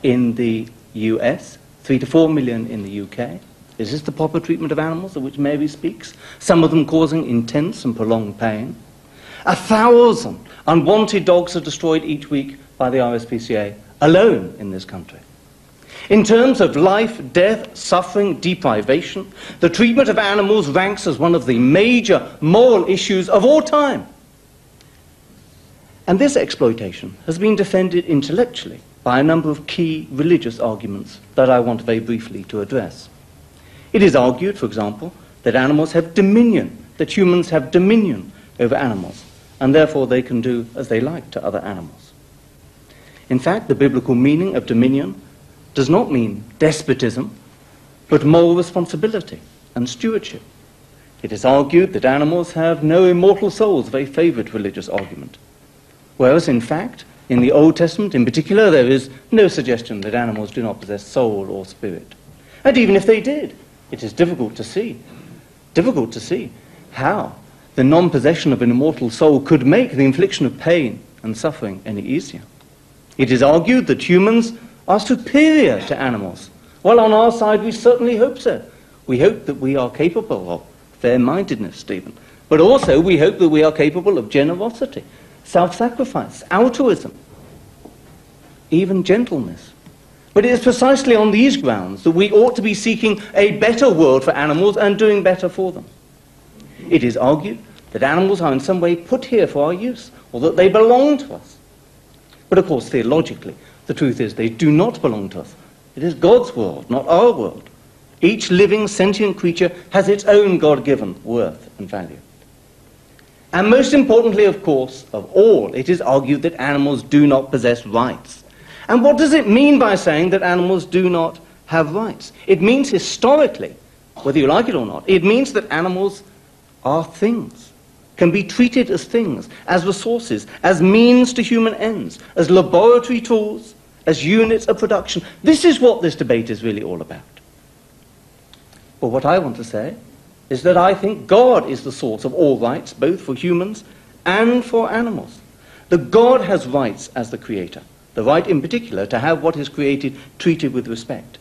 in the US, 3 to 4 million in the UK. Is this the proper treatment of animals of which Mary speaks? Some of them causing intense and prolonged pain. 1,000 unwanted dogs are destroyed each week by the RSPCA alone in this country. In terms of life, death, suffering, deprivation, the treatment of animals ranks as one of the major moral issues of all time. And this exploitation has been defended intellectually by a number of key religious arguments that I want very briefly to address. It is argued, for example, that animals have dominion, that humans have dominion over animals, and therefore they can do as they like to other animals. In fact, the biblical meaning of dominion does not mean despotism, but moral responsibility and stewardship. It is argued that animals have no immortal souls, a very favourite religious argument. Whereas, in fact, in the Old Testament in particular, there is no suggestion that animals do not possess soul or spirit. And even if they did, it is difficult to see how the non-possession of an immortal soul could make the infliction of pain and suffering any easier. It is argued that humans are superior to animals. Well, on our side, we certainly hope so. We hope that we are capable of fair-mindedness, Stephen. But also, we hope that we are capable of generosity, self-sacrifice, altruism, even gentleness. But it is precisely on these grounds that we ought to be seeking a better world for animals and doing better for them. It is argued that animals are in some way put here for our use, or that they belong to us. But of course, theologically, the truth is they do not belong to us. It is God's world, not our world. Each living, sentient creature has its own God-given worth and value. And most importantly, of course, of all, it is argued that animals do not possess rights. And what does it mean by saying that animals do not have rights? It means historically, whether you like it or not, it means that animals are things, can be treated as things, as resources, as means to human ends, as laboratory tools, as units of production. This is what this debate is really all about. But what I want to say is that I think God is the source of all rights, both for humans and for animals. That God has rights as the creator, the right in particular to have what is created treated with respect.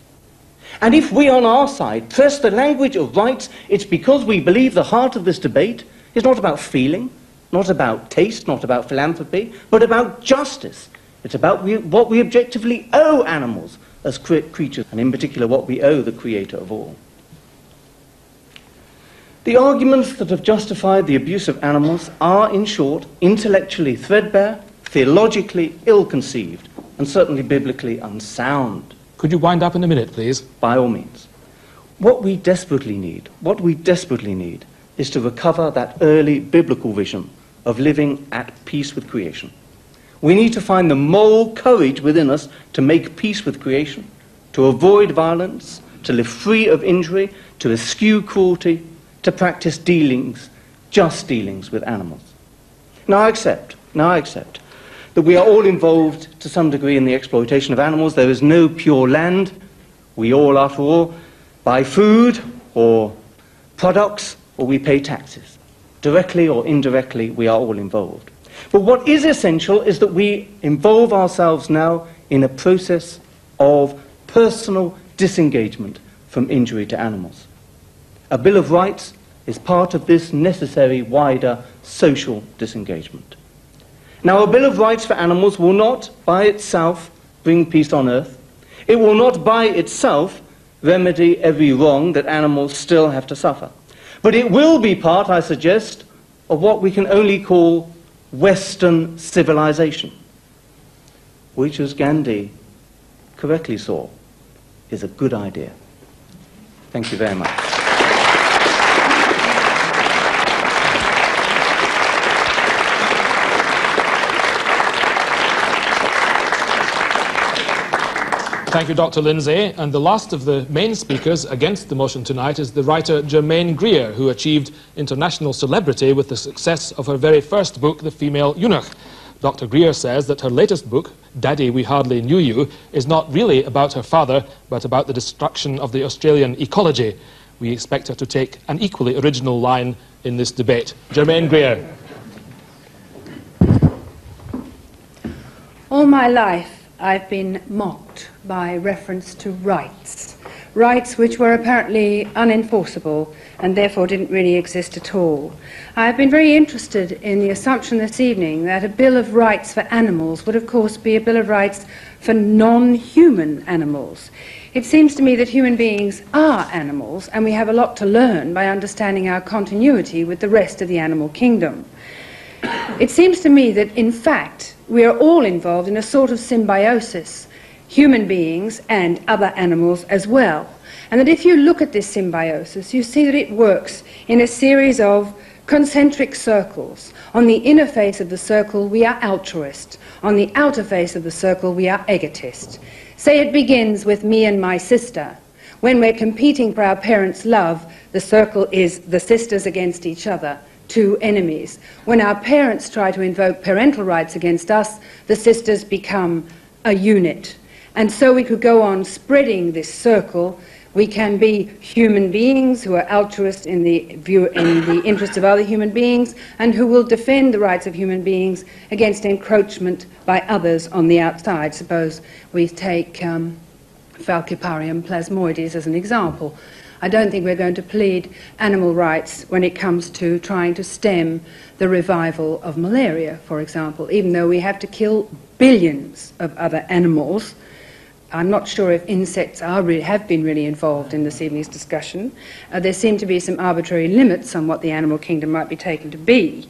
And if we on our side press the language of rights, it's because we believe the heart of this debate is not about feeling, not about taste, not about philanthropy, but about justice. It's about what we objectively owe animals as creatures, and in particular what we owe the creator of all. The arguments that have justified the abuse of animals are, in short, intellectually threadbare, theologically ill-conceived, and certainly biblically unsound. Could you wind up in a minute, please? By all means. What we desperately need, is to recover that early biblical vision of living at peace with creation. We need to find the moral courage within us to make peace with creation, to avoid violence, to live free of injury, to eschew cruelty, to practice dealings, just dealings with animals. Now I accept that we are all involved to some degree in the exploitation of animals. There is no pure land. We all, after all, buy food or products, or we pay taxes. Directly or indirectly, we are all involved. But what is essential is that we involve ourselves now in a process of personal disengagement from injury to animals. A Bill of Rights is part of this necessary wider social disengagement. Now, a Bill of Rights for animals will not by itself bring peace on earth. It will not by itself remedy every wrong that animals still have to suffer. But it will be part, I suggest, of what we can only call Western civilization, which, as Gandhi correctly saw, is a good idea. Thank you very much. Thank you, Dr. Lindsay. And the last of the main speakers against the motion tonight is the writer Germaine Greer, who achieved international celebrity with the success of her very first book, The Female Eunuch. Dr. Greer says that her latest book, Daddy, We Hardly Knew You, is not really about her father, but about the destruction of the Australian ecology. We expect her to take an equally original line in this debate. Germaine Greer. All my life, I've been mocked by reference to rights, rights which were apparently unenforceable and therefore didn't really exist at all. I've been very interested in the assumption this evening that a Bill of Rights for animals would of course be a Bill of Rights for non-human animals. It seems to me that human beings are animals, and we have a lot to learn by understanding our continuity with the rest of the animal kingdom. It seems to me that, in fact, we are all involved in a sort of symbiosis, human beings and other animals as well. And that if you look at this symbiosis, you see that it works in a series of concentric circles. On the inner face of the circle, we are altruists. On the outer face of the circle, we are egotists. Say it begins with me and my sister. When we're competing for our parents' love, the circle is the sisters against each other. Two enemies. When our parents try to invoke parental rights against us, the sisters become a unit. And so we could go on spreading this circle. We can be human beings who are altruists in the interests of other human beings and who will defend the rights of human beings against encroachment by others on the outside. Suppose we take Falciparium plasmoides as an example. I don't think we're going to plead animal rights when it comes to trying to stem the revival of malaria, for example, even though we have to kill billions of other animals. I'm not sure if insects have been really involved in this evening's discussion. There seem to be some arbitrary limits on what the animal kingdom might be taken to be.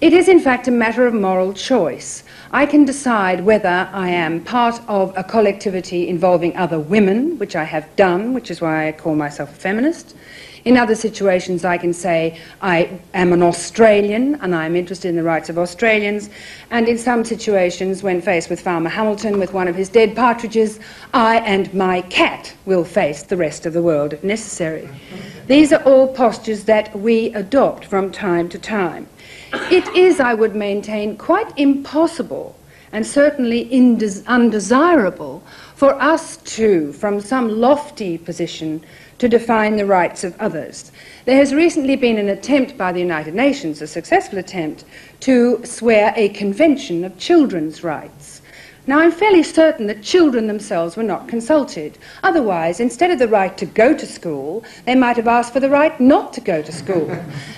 It is, in fact, a matter of moral choice. I can decide whether I am part of a collectivity involving other women, which I have done, which is why I call myself a feminist. In other situations, I can say I am an Australian and I'm interested in the rights of Australians. And in some situations, when faced with Farmer Hamilton with one of his dead partridges, I and my cat will face the rest of the world if necessary. These are all postures that we adopt from time to time. It is, I would maintain, quite impossible and certainly undesirable for us to, from some lofty position, to define the rights of others. There has recently been an attempt by the United Nations, a successful attempt, to swear a convention of children's rights. Now, I'm fairly certain that children themselves were not consulted. Otherwise, instead of the right to go to school, they might have asked for the right not to go to school.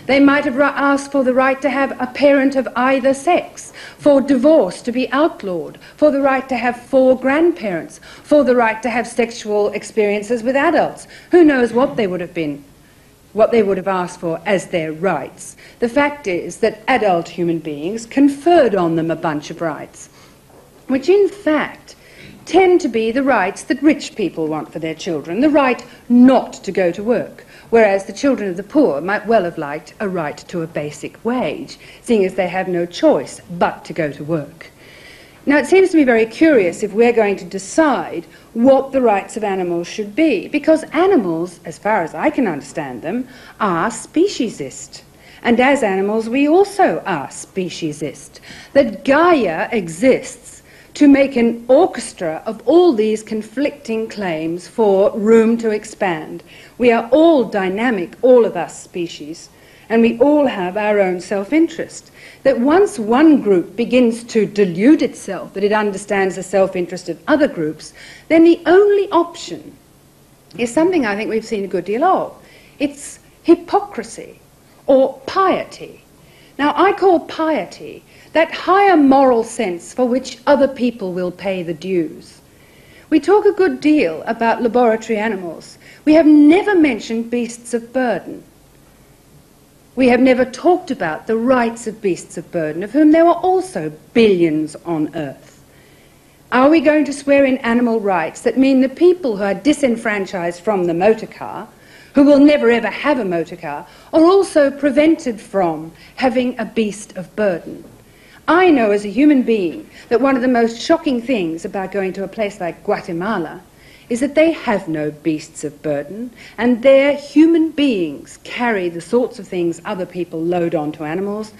They might have asked for the right to have a parent of either sex, for divorce to be outlawed, for the right to have 4 grandparents, for the right to have sexual experiences with adults. Who knows what they would have been, what they would have asked for as their rights. The fact is that adult human beings conferred on them a bunch of rights, which in fact tend to be the rights that rich people want for their children, the right not to go to work, whereas the children of the poor might well have liked a right to a basic wage, seeing as they have no choice but to go to work. Now, it seems to me very curious if we're going to decide what the rights of animals should be, because animals, as far as I can understand them, are speciesist. And as animals, we also are speciesist. That Gaia exists to make an orchestra of all these conflicting claims for room to expand. We are all dynamic, all of us species, and we all have our own self-interest. That once one group begins to delude itself that it understands the self-interest of other groups, then the only option is something I think we've seen a good deal of. It's hypocrisy or piety. Now, I call piety that higher moral sense for which other people will pay the dues. We talk a good deal about laboratory animals. We have never mentioned beasts of burden. We have never talked about the rights of beasts of burden, of whom there were also billions on earth. Are we going to swear in animal rights that mean the people who are disenfranchised from the motor car, who will never ever have a motor car, are also prevented from having a beast of burden? I know as a human being that one of the most shocking things about going to a place like Guatemala is that they have no beasts of burden, and their human beings carry the sorts of things other people load onto animals,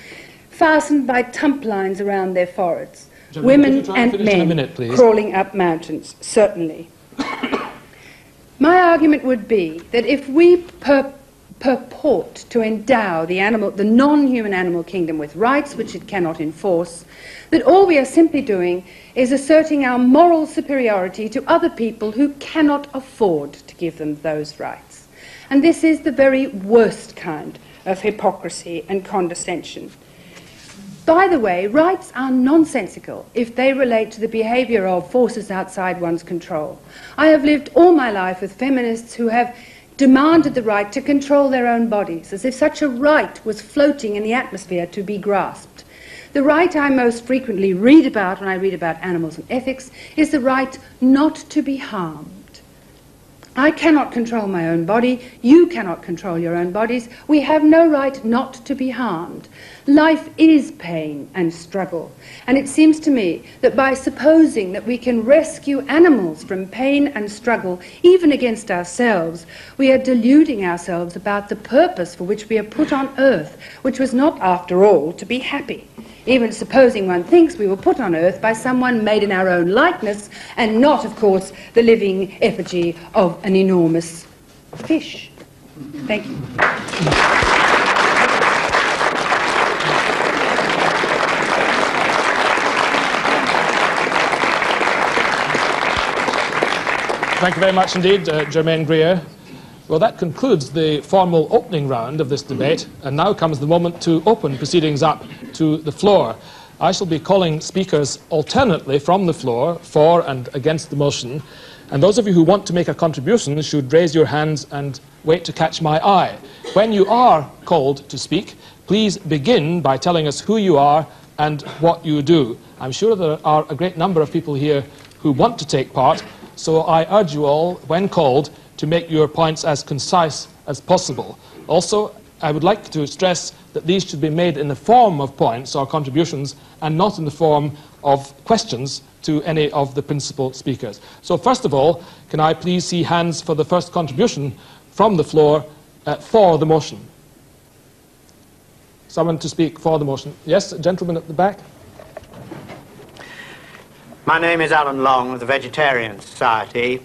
fastened by tump lines around their foreheads. Women and men crawling up mountains, certainly. My argument would be that if we purport to endow the non-human animal kingdom with rights which it cannot enforce, that all we are simply doing is asserting our moral superiority to other people who cannot afford to give them those rights. And this is the very worst kind of hypocrisy and condescension. By the way, rights are nonsensical if they relate to the behavior of forces outside one's control. I have lived all my life with feminists who have demanded the right to control their own bodies, as if such a right was floating in the atmosphere to be grasped. The right I most frequently read about when I read about animals and ethics is the right not to be harmed. I cannot control my own body, you cannot control your own bodies, we have no right not to be harmed. Life is pain and struggle, and it seems to me that by supposing that we can rescue animals from pain and struggle, even against ourselves, we are deluding ourselves about the purpose for which we are put on earth, which was not, after all, to be happy. Even supposing one thinks we were put on earth by someone made in our own likeness, and not, of course, the living effigy of an enormous fish. Thank you. Thank you very much indeed, Germaine Greer. Well, that concludes the formal opening round of this debate, and now comes the moment to open proceedings up to the floor. I shall be calling speakers alternately from the floor for and against the motion, and those of you who want to make a contribution should raise your hands and wait to catch my eye. When you are called to speak, please begin by telling us who you are and what you do. I'm sure there are a great number of people here who want to take part, so I urge you all, when called, to make your points as concise as possible. Also, I would like to stress that these should be made in the form of points or contributions and not in the form of questions to any of the principal speakers. So first of all, can I please see hands for the first contribution from the floor for the motion? someone to speak for the motion. Yes, a gentleman at the back. My name is Alan Long of the Vegetarian Society.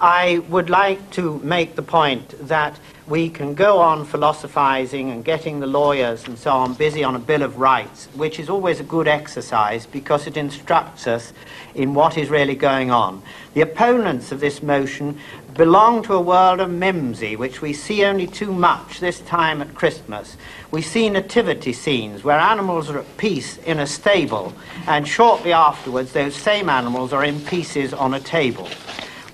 I would like to make the point that we can go on philosophizing and getting the lawyers and so on busy on a Bill of Rights, which is always a good exercise because it instructs us in what is really going on. The opponents of this motion belong to a world of mimsy, which we see only too much this time at Christmas. We see nativity scenes where animals are at peace in a stable, and shortly afterwards those same animals are in pieces on a table.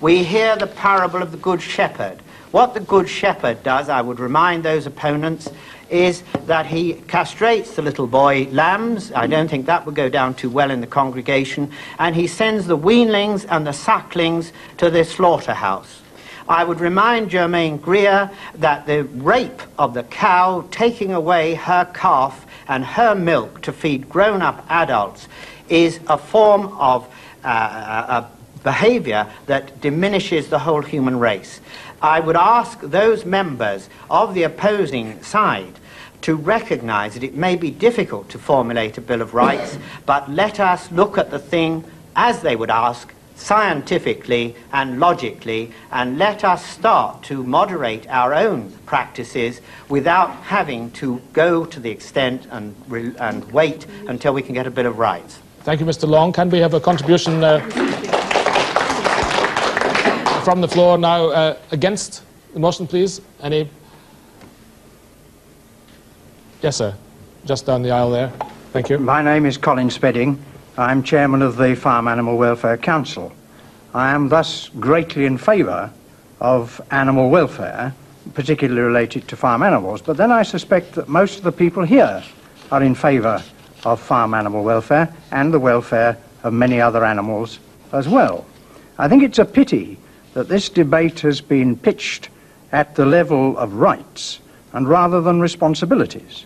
We hear the parable of the Good Shepherd. What the Good Shepherd does, I would remind those opponents, is that he castrates the little boy lambs. I don't think that would go down too well in the congregation. And he sends the weanlings and the sucklings to the slaughterhouse. I would remind Germaine Greer that the rape of the cow, taking away her calf and her milk to feed grown-up adults, is a form of behaviour that diminishes the whole human race. I would ask those members of the opposing side to recognise that it may be difficult to formulate a Bill of Rights, but let us look at the thing, as they would ask, scientifically and logically, and let us start to moderate our own practices without having to go to the extent and wait until we can get a Bill of Rights. Thank you, Mr. Long. Can we have a contribution from the floor now against the motion, please? Any? Yes, sir. Just down the aisle there. Thank you. My name is Colin Spedding. I'm chairman of the Farm Animal Welfare Council. I am thus greatly in favour of animal welfare, particularly related to farm animals. But then I suspect that most of the people here are in favour of farm animal welfare and the welfare of many other animals as well. I think it's a pity that this debate has been pitched at the level of rights and rather than responsibilities,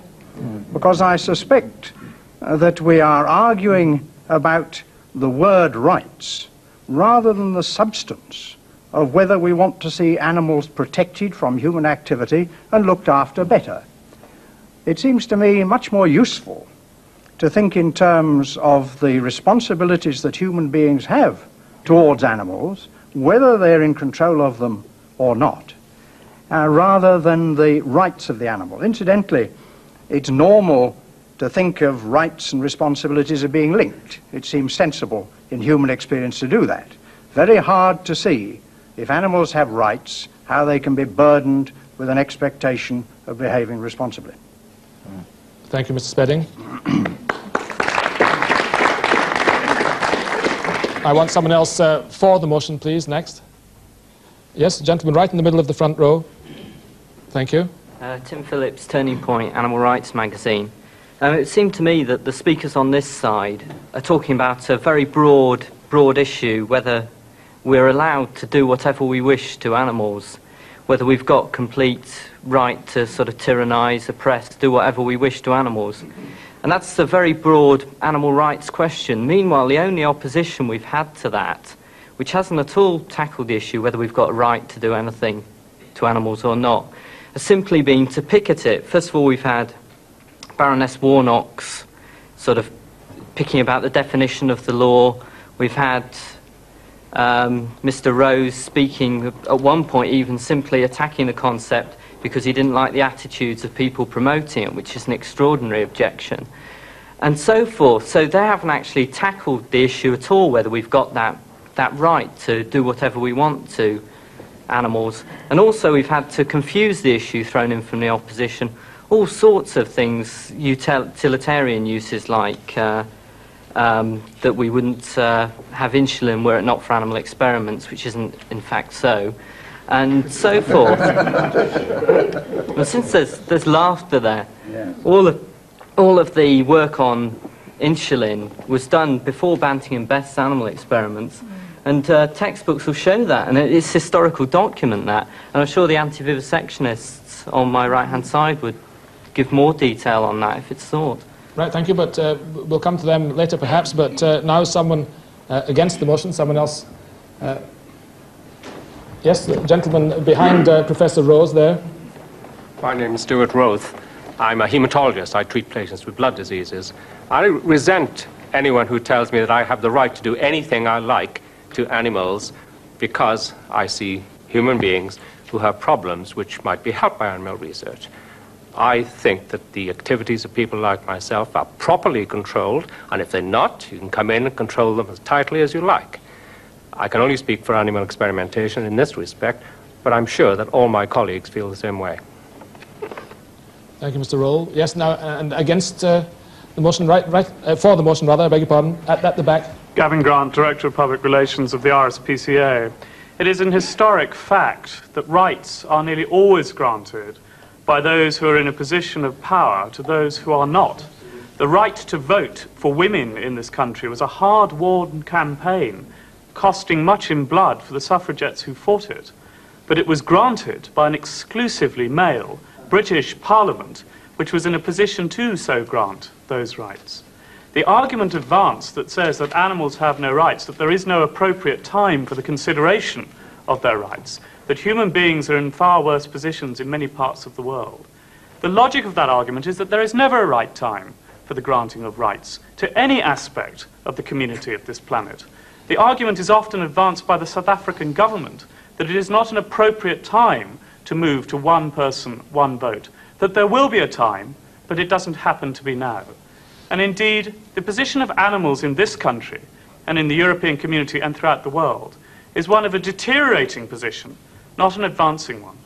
because I suspect that we are arguing about the word rights rather than the substance of whether we want to see animals protected from human activity and looked after better. It seems to me much more useful to think in terms of the responsibilities that human beings have towards animals, whether they're in control of them or not, rather than the rights of the animal. Incidentally, it's normal to think of rights and responsibilities as being linked. It seems sensible in human experience to do that. Very hard to see, if animals have rights, how they can be burdened with an expectation of behaving responsibly. Thank you, Mr. Spedding. I want someone else for the motion, please, next. Yes, gentleman right in the middle of the front row. Thank you. Tim Phillips, Turning Point, Animal Rights Magazine. It seemed to me that the speakers on this side are talking about a very broad issue, whether we're allowed to do whatever we wish to animals, whether we've got complete right to sort of tyrannize, oppress, do whatever we wish to animals. And that's a very broad animal rights question. Meanwhile, the only opposition we've had to that, which hasn't at all tackled the issue whether we've got a right to do anything to animals or not, has simply been to picket it. First of all, we've had Baroness Warnock's sort of picking about the definition of the law. We've had Mr. Rose speaking at one point, even simply attacking the concept because he didn't like the attitudes of people promoting it, which is an extraordinary objection, and so forth. So they haven't actually tackled the issue at all, whether we've got that right to do whatever we want to animals. And also we've had to confuse the issue thrown in from the opposition, all sorts of things, utilitarian uses like that we wouldn't have insulin were it not for animal experiments, which isn't in fact so, and so forth. Well, since there's laughter there, yeah. all of the work on insulin was done before Banting and Best's animal experiments, and textbooks will show that, and it's historical document that, and I'm sure the anti-vivisectionists on my right-hand side would give more detail on that if it's sought. Right, thank you, but we'll come to them later perhaps, but now someone against the motion, someone else. Yes, the gentleman behind Professor Rose there. My name is Stuart Roth. I'm a hematologist. I treat patients with blood diseases. I resent anyone who tells me that I have the right to do anything I like to animals because I see human beings who have problems which might be helped by animal research. I think that the activities of people like myself are properly controlled, and if they're not, you can come in and control them as tightly as you like. I can only speak for animal experimentation in this respect, but I'm sure that all my colleagues feel the same way. Thank you, Mr. Roll. Yes, now, and against the motion, for the motion, rather, I beg your pardon, at the back. Gavin Grant, Director of Public Relations of the RSPCA. It is an historic fact that rights are nearly always granted by those who are in a position of power to those who are not. The right to vote for women in this country was a hard-won campaign, costing much in blood for the suffragettes who fought it. But it was granted by an exclusively male British Parliament, which was in a position to so grant those rights. The argument advanced that says that animals have no rights, that there is no appropriate time for the consideration of their rights, that human beings are in far worse positions in many parts of the world. The logic of that argument is that there is never a right time for the granting of rights to any aspect of the community of this planet. The argument is often advanced by the South African government that it is not an appropriate time to move to one person, one vote, that there will be a time, but it doesn't happen to be now. And indeed, the position of animals in this country and in the European community and throughout the world is one of a deteriorating position, not an advancing one.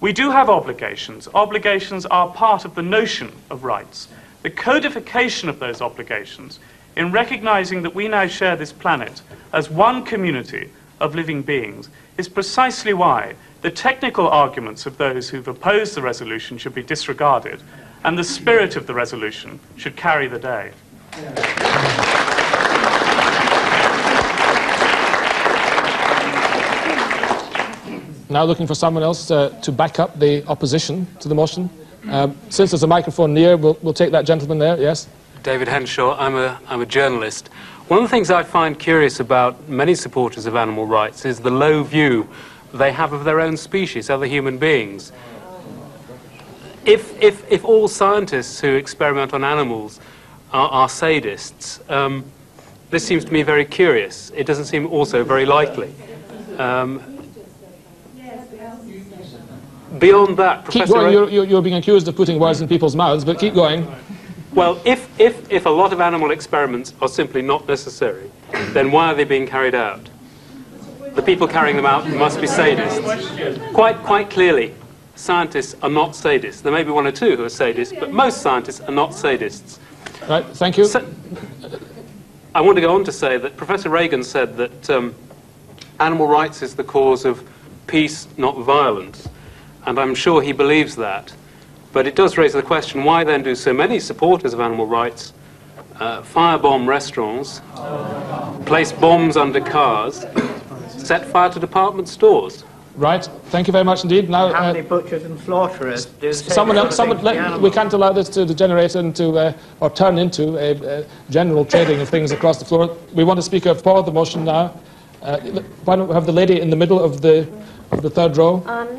We do have obligations. Obligations are part of the notion of rights. The codification of those obligations in recognizing that we now share this planet as one community of living beings is precisely why the technical arguments of those who've opposed the resolution should be disregarded, and the spirit of the resolution should carry the day. Now looking for someone else to back up the opposition to the motion. Since there's a microphone near, we'll take that gentleman there, yes? David Henshaw, I'm a journalist. One of the things I find curious about many supporters of animal rights is the low view they have of their own species, other human beings. If all scientists who experiment on animals are sadists, this seems to me very curious. It doesn't seem also very likely. Beyond that, Professor... Keep going. You're being accused of putting words in people's mouths, but keep going. Well, if a lot of animal experiments are simply not necessary, then why are they being carried out? The people carrying them out must be sadists. Quite clearly, scientists are not sadists. There may be one or two who are sadists, but most scientists are not sadists. Right, thank you. So, I want to go on to say that Professor Reagan said that animal rights is the cause of peace, not violence. And I'm sure he believes that. But it does raise the question, why then do so many supporters of animal rights firebomb restaurants, place bombs under cars, set fire to department stores? Right, thank you very much indeed. Now, how many butchers and slaughterers do we can't allow this to degenerate into, or turn into, a general trading of things across the floor. We want to speak for the motion now. Why don't we have the lady in the middle of the third row?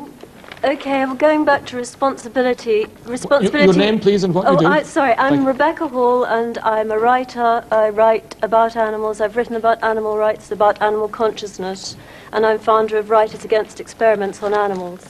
Okay, I'm going back to responsibility. Your name, please, and what you do. Sorry, I'm Rebecca Hall, and I'm a writer. I write about animals. I've written about animal rights, about animal consciousness, and I'm founder of Writers Against Experiments on Animals.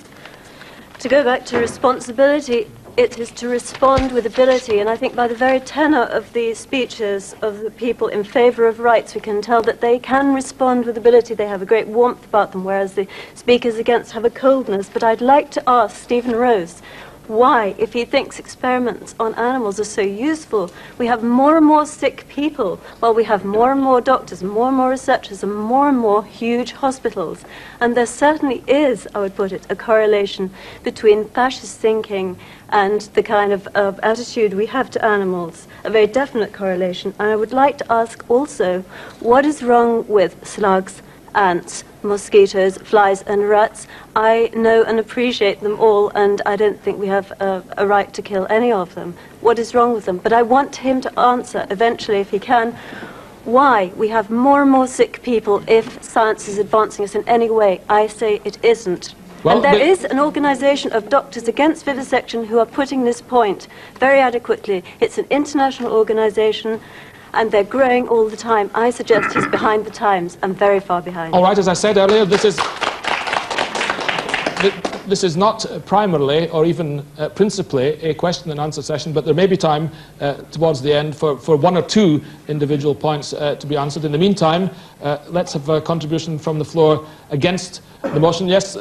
To go back to responsibility, it is to respond with ability, and I think by the very tenor of the speeches of the people in favour of rights, we can tell that they can respond with ability. They have a great warmth about them, whereas the speakers against have a coldness. But I'd like to ask Stephen Rose why, if he thinks experiments on animals are so useful, we have more and more sick people, while we have more and more doctors, more and more researchers, and more huge hospitals. And there certainly is, I would put it, a correlation between fascist thinking and the kind of attitude we have to animals, a very definite correlation. And I would like to ask also, what is wrong with slugs, ants, mosquitoes, flies and rats? I know and appreciate them all, and I don't think we have a right to kill any of them. What is wrong with them? But I want him to answer, eventually, if he can, why we have more and more sick people if science is advancing us in any way. I say it isn't. Well, and there is an organisation of doctors against vivisection who are putting this point very adequately. It's an international organisation, and they're growing all the time. I suggest he's behind the times, and very far behind. All right, as I said earlier, this is not primarily or even principally a question and answer session, but there may be time towards the end for one or two individual points to be answered. In the meantime, let's have a contribution from the floor against the motion. Yes,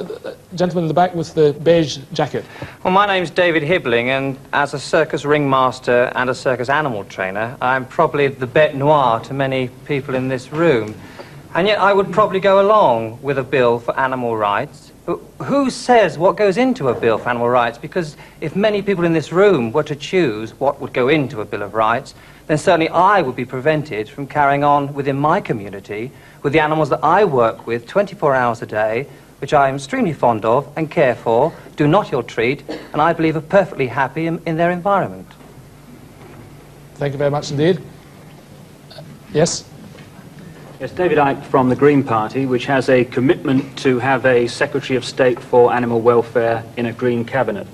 gentleman in the back with the beige jacket. Well, my name's David Hibbling, and as a circus ringmaster and a circus animal trainer, I'm probably the bête noire to many people in this room. And yet I would probably go along with a bill for animal rights. Who says what goes into a bill for animal rights? Because if many people in this room were to choose what would go into a Bill of Rights, then certainly I would be prevented from carrying on within my community with the animals that I work with 24 hours a day, which I am extremely fond of and care for, do not ill-treat, and I believe are perfectly happy in their environment. Thank you very much indeed. Yes? Yes, David Icke from the Green Party, which has a commitment to have a Secretary of State for Animal Welfare in a Green Cabinet.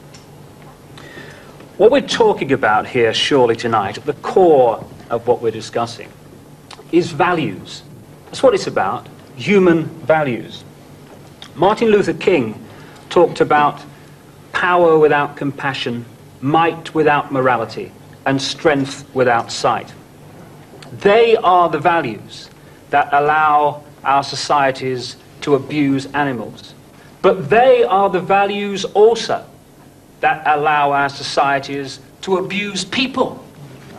What we're talking about here, surely tonight, at the core of what we're discussing, is values. That's what it's about, human values. Martin Luther King talked about power without compassion, might without morality, and strength without sight. They are the values that allow our societies to abuse animals. But they are the values also that allow our societies to abuse people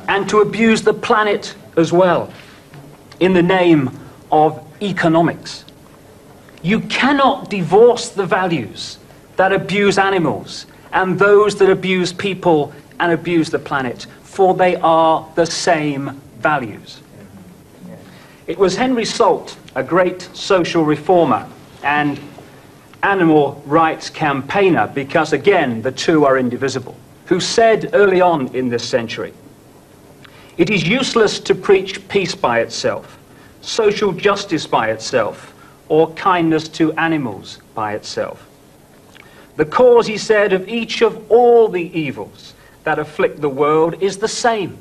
and to abuse the planet as well in the name of economics. You cannot divorce the values that abuse animals and those that abuse people and abuse the planet, for they are the same values. It was Henry Salt, a great social reformer and animal rights campaigner, because again, the two are indivisible, who said early on in this century, "It is useless to preach peace by itself, social justice by itself, or kindness to animals by itself. The cause," he said, "of each of all the evils that afflict the world is the same,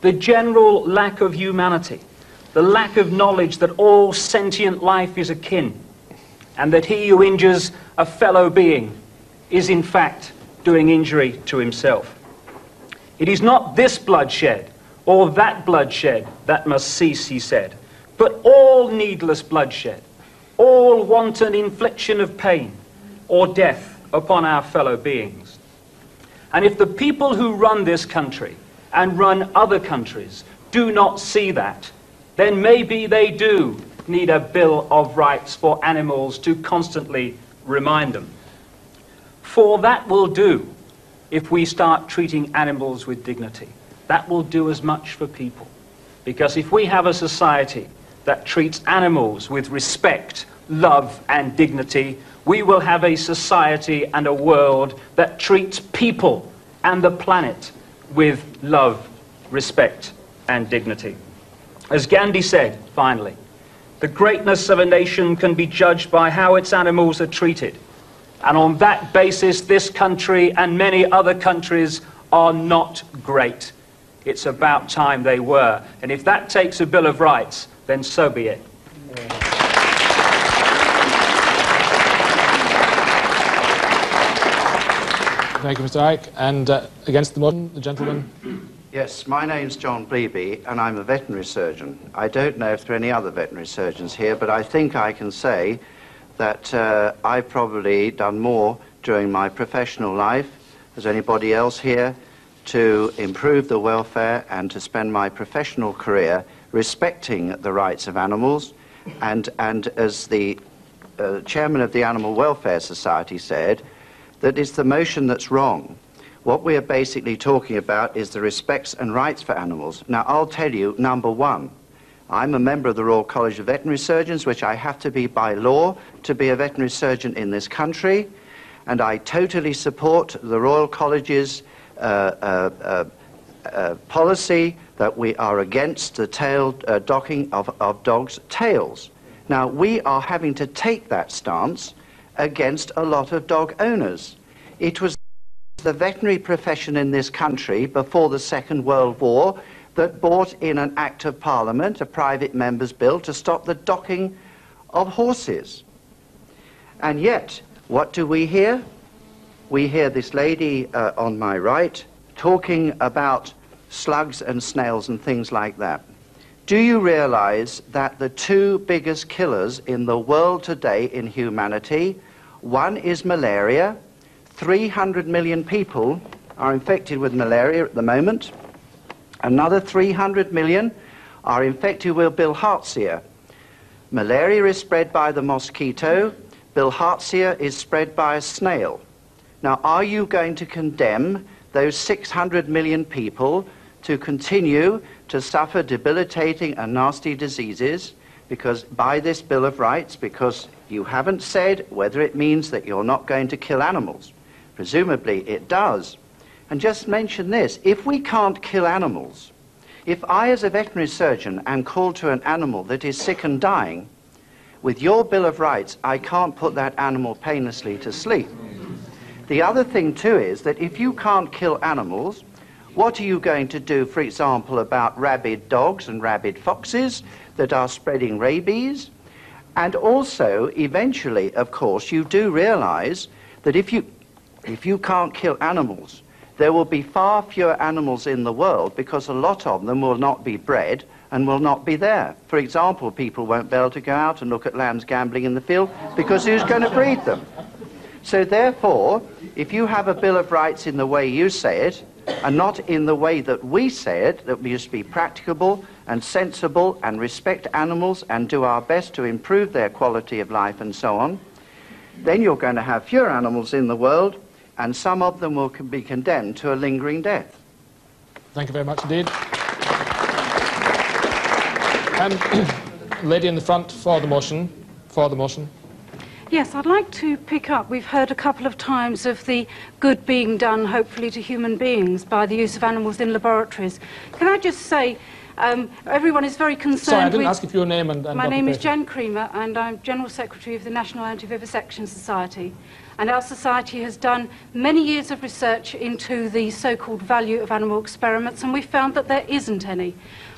the general lack of humanity, the lack of knowledge that all sentient life is akin, and that he who injures a fellow being is in fact doing injury to himself. It is not this bloodshed or that bloodshed that must cease," he said, "but all needless bloodshed, all wanton infliction of pain or death upon our fellow beings. And if the people who run this country and run other countries do not see that, then maybe they do need a Bill of Rights for animals to constantly remind them. For that will do if we start treating animals with dignity. That will do as much for people. Because if we have a society that treats animals with respect, love, and dignity, we will have a society and a world that treats people and the planet with love, respect, and dignity." As Gandhi said, finally, "The greatness of a nation can be judged by how its animals are treated. And on that basis, this country and many other countries are not great. It's about time they were. And if that takes a Bill of Rights, then so be it." Thank you, Mr. Icke. And against the motion, the gentleman. Yes, my name's John Beebe, and I'm a veterinary surgeon. I don't know if there are any other veterinary surgeons here, but I think I can say that I've probably done more during my professional life, as anybody else here, to improve the welfare and to spend my professional career respecting the rights of animals. And as the chairman of the Animal Welfare Society said, that it's the motion that's wrong. What we are basically talking about is the respects and rights for animals. Now, I'll tell you, number one, I'm a member of the Royal College of Veterinary Surgeons, which I have to be by law to be a veterinary surgeon in this country, and I totally support the Royal College's policy that we are against the tail docking of dogs' tails. Now, we are having to take that stance against a lot of dog owners. It was the veterinary profession in this country before the Second World War that brought in an Act of Parliament, a private member's bill, to stop the docking of horses. And yet, what do we hear? We hear this lady on my right talking about slugs and snails and things like that. Do you realize that the two biggest killers in the world today in humanity, one is malaria, 300 million people are infected with malaria at the moment, another 300 million are infected with bilharzia. Malaria is spread by the mosquito, bilharzia is spread by a snail. Now, are you going to condemn those 600 million people to continue to suffer debilitating and nasty diseases, because by this Bill of Rights, because you haven't said whether it means that you're not going to kill animals? Presumably it does. And just mention this, if we can't kill animals, if I as a veterinary surgeon am called to an animal that is sick and dying, with your Bill of Rights I can't put that animal painlessly to sleep. The other thing too is that if you can't kill animals, what are you going to do, for example, about rabid dogs and rabid foxes that are spreading rabies? And also, eventually, of course, you do realize that if you can't kill animals, there will be far fewer animals in the world because a lot of them will not be bred and will not be there. For example, people won't be able to go out and look at lambs gambling in the field because who's going to breed them? So therefore, if you have a Bill of Rights in the way you say it, and not in the way that we say it, that we used to be practicable and sensible and respect animals and do our best to improve their quality of life and so on, then you're going to have fewer animals in the world and some of them will be condemned to a lingering death. Thank you very much indeed. Lady in the front for the motion. Yes, I'd like to pick up, we've heard a couple of times of the good being done, hopefully, to human beings by the use of animals in laboratories. Can I just say, everyone is very concerned. Sorry, I didn't ask if your name and my name is Jen Creamer, and I'm General Secretary of the National Anti-Vivisection Society. And our society has done many years of research into the so-called value of animal experiments, and we found that there isn't any.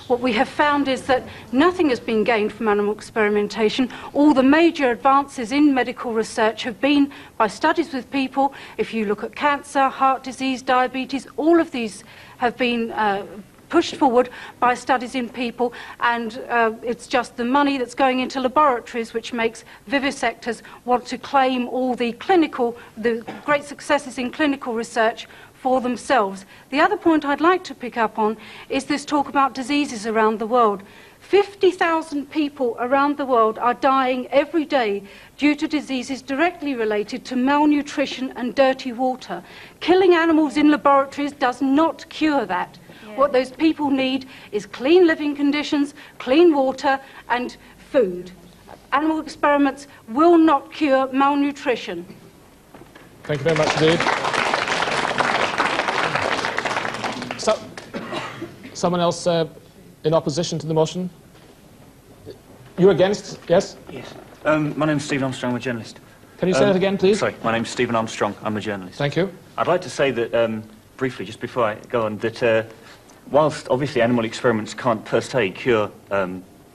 What we have found is that nothing has been gained from animal experimentation. All the major advances in medical research have been by studies with people. If you look at cancer, heart disease, diabetes, all of these have been pushed forward by studies in people, and it's just the money that's going into laboratories which makes vivisectors want to claim all the great successes in clinical research for themselves. The other point I'd like to pick up on is this talk about diseases around the world. 50,000 people around the world are dying every day due to diseases directly related to malnutrition and dirty water. Killing animals in laboratories does not cure that. Yeah. What those people need is clean living conditions, clean water and food. Animal experiments will not cure malnutrition. Thank you very much indeed. Someone else in opposition to the motion? You're against, yes? Yes. My name's Stephen Armstrong, I'm a journalist. Can you say that again, please? Sorry, my name's Stephen Armstrong, I'm a journalist. Thank you. I'd like to say that, briefly, just before I go on, that whilst obviously animal experiments can't per se cure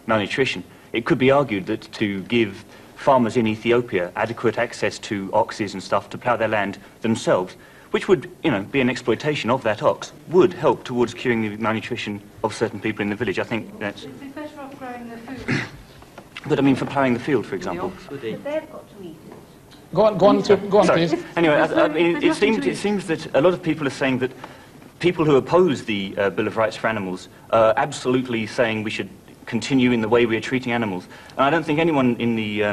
malnutrition, it could be argued that to give farmers in Ethiopia adequate access to oxes and stuff to plough their land themselves, which would, you know, be an exploitation of that ox, would help towards curing the malnutrition of certain people in the village. I think that's... It'd be better off growing the food. But, I mean, for ploughing the field, for example. The ox would eat. But they've got to eat it. Go on, please. Anyway, it seems that a lot of people are saying that people who oppose the Bill of Rights for Animals are absolutely saying we should continue in the way we are treating animals. And I don't think anyone in the...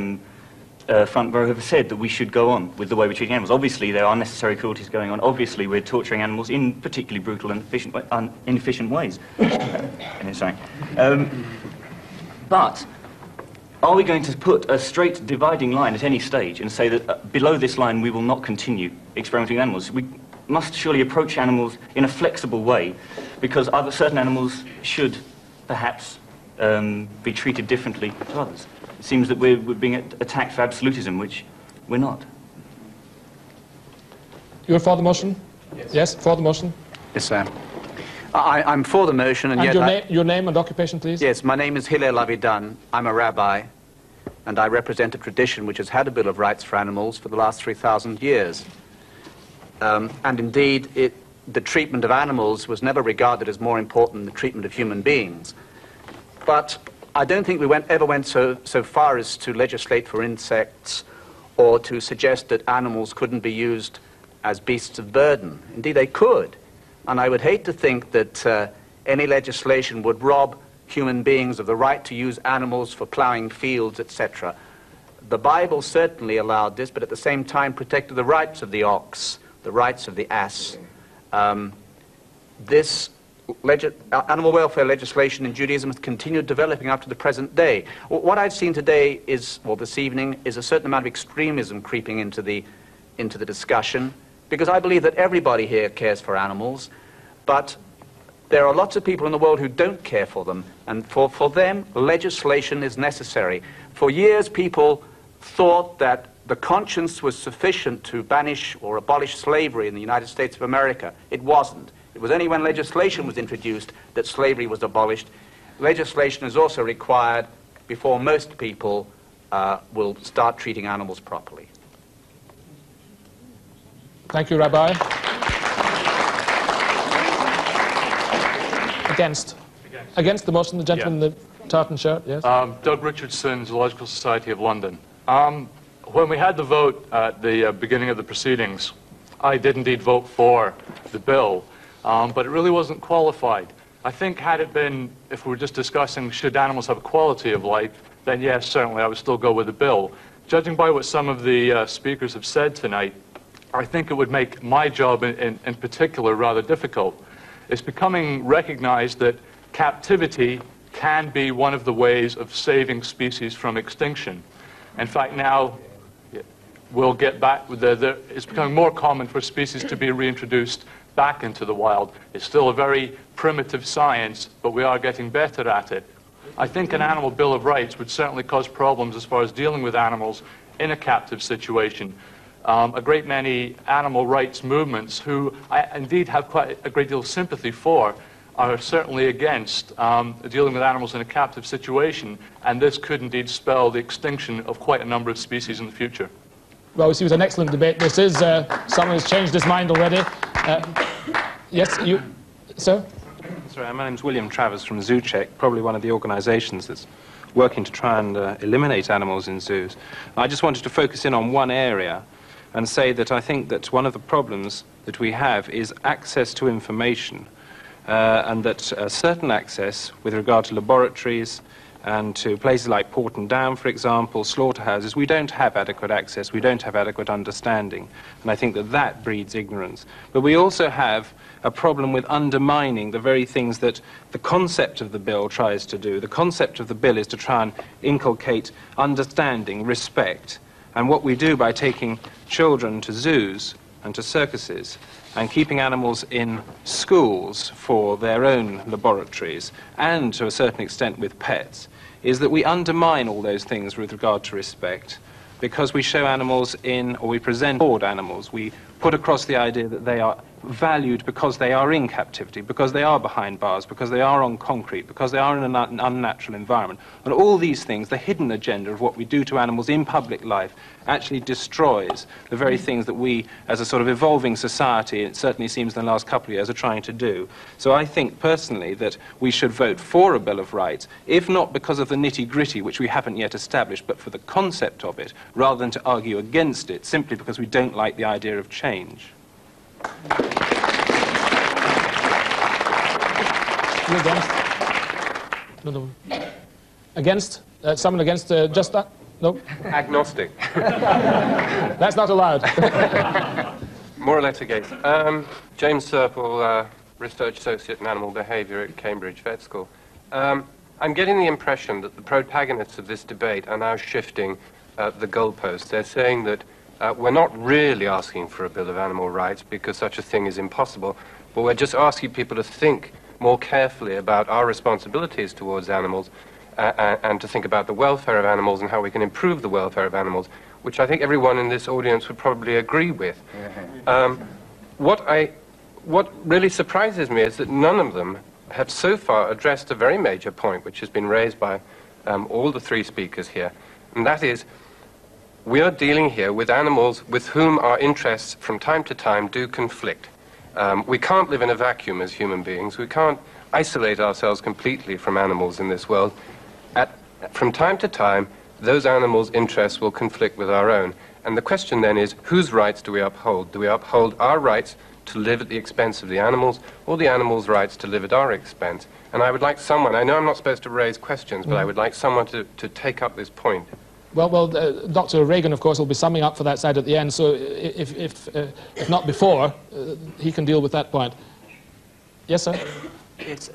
front row have said that we should go on with the way we're treating animals. Obviously there are unnecessary cruelties going on, obviously we're torturing animals in particularly brutal and inefficient ways. But are we going to put a straight dividing line at any stage and say that below this line we will not continue experimenting with animals? We must surely approach animals in a flexible way, because certain animals should perhaps be treated differently to others. It seems that we're being attacked for absolutism, which We're not. You're for the motion? Yes. Yes, for the motion? Yes, sir. I'm for the motion, and yet your name and occupation, please? Yes, my name is Hillel Avidan. I'm a rabbi, and I represent a tradition which has had a Bill of Rights for animals for the last 3,000 years. And indeed, the treatment of animals was never regarded as more important than the treatment of human beings. But I don't think we ever went so far as to legislate for insects or to suggest that animals couldn't be used as beasts of burden. Indeed, they could. And I would hate to think that any legislation would rob human beings of the right to use animals for ploughing fields, etc. The Bible certainly allowed this, but at the same time protected the rights of the ox, the rights of the ass. This animal welfare legislation in Judaism has continued developing up to the present day. What I've seen today is, well, this evening, is a certain amount of extremism creeping into the discussion, because I believe that everybody here cares for animals, but there are lots of people in the world who don't care for them, and for them, legislation is necessary. For years, people thought that the conscience was sufficient to banish or abolish slavery in the United States of America. It wasn't. It was only when legislation was introduced that slavery was abolished. Legislation is also required before most people will start treating animals properly. Thank you, Rabbi. Against the motion, the gentleman in the tartan shirt, yes? Doug Richardson, Zoological Society of London. When we had the vote at the beginning of the proceedings, I did indeed vote for the bill, but it really wasn't qualified. I think had it been, if we were just discussing should animals have a quality of life, then yes, certainly I would still go with the bill. Judging by what some of the speakers have said tonight, I think it would make my job in particular rather difficult. It's becoming recognized that captivity can be one of the ways of saving species from extinction. In fact, now we'll get back, it's becoming more common for species to be reintroduced back into the wild. It's still a very primitive science, but we are getting better at it. I think an animal Bill of Rights would certainly cause problems as far as dealing with animals in a captive situation. A great many animal rights movements, who I indeed have quite a great deal of sympathy for, are certainly against dealing with animals in a captive situation, and this could indeed spell the extinction of quite a number of species in the future. Well, we see it was an excellent debate. This is, someone has changed his mind already. Yes, you, sir? Sorry, my name's William Travers from ZooCheck, probably one of the organisations that's working to try and eliminate animals in zoos. I just wanted to focus in on one area and say that I think that one of the problems that we have is access to information, and that certain access with regard to laboratories and to places like Porton Down, for example, slaughterhouses, we don't have adequate access, we don't have adequate understanding, and I think that that breeds ignorance. But we also have a problem with undermining the very things that the concept of the bill tries to do. The concept of the bill is to try and inculcate understanding, respect, and what we do by taking children to zoos and to circuses and keeping animals in schools for their own laboratories and to a certain extent with pets is that we undermine all those things with regard to respect, because we show animals in, or we present bored animals, we put across the idea that they are valued because they are in captivity, because they are behind bars, because they are on concrete, because they are in an unnatural environment. And all these things, the hidden agenda of what we do to animals in public life, actually destroys the very things that we, as a sort of evolving society, it certainly seems in the last couple of years, are trying to do. So I think, personally, that we should vote for a Bill of Rights, if not because of the nitty-gritty, which we haven't yet established, but for the concept of it, rather than to argue against it, simply because we don't like the idea of change. Against? Someone against just that? No? Agnostic. That's not allowed. More or less against. James Serple, Research Associate in Animal Behaviour at Cambridge Vet School. I'm getting the impression that the protagonists of this debate are now shifting the goalposts. They're saying that we're not really asking for a Bill of Animal Rights because such a thing is impossible, but we're just asking people to think more carefully about our responsibilities towards animals and to think about the welfare of animals and how we can improve the welfare of animals which I think everyone in this audience would probably agree with. What really surprises me is that none of them have so far addressed a very major point which has been raised by all the three speakers here, and that is, we are dealing here with animals with whom our interests from time to time do conflict. We can't live in a vacuum as human beings. We can't isolate ourselves completely from animals in this world. From time to time, those animals' interests will conflict with our own. And the question then is, whose rights do we uphold? Do we uphold our rights to live at the expense of the animals, or the animals' rights to live at our expense? And I would like someone, I know I'm not supposed to raise questions, but I would like someone to take up this point. Well, Dr. Reagan, of course, will be summing up for that side at the end, so if not before, he can deal with that point. Yes, sir? Yes,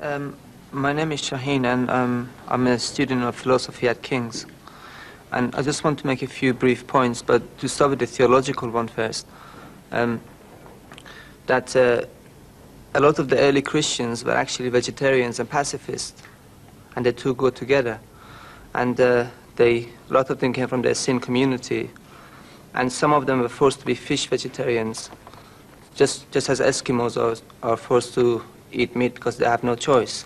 my name is Shaheen, and I'm a student of philosophy at King's. And I just want to make a few brief points, but to start with the theological one first, that a lot of the early Christians were actually vegetarians and pacifists, and the two go together. And a lot of them came from the Essene community, and some of them were forced to be fish vegetarians, just as Eskimos are forced to eat meat because they have no choice.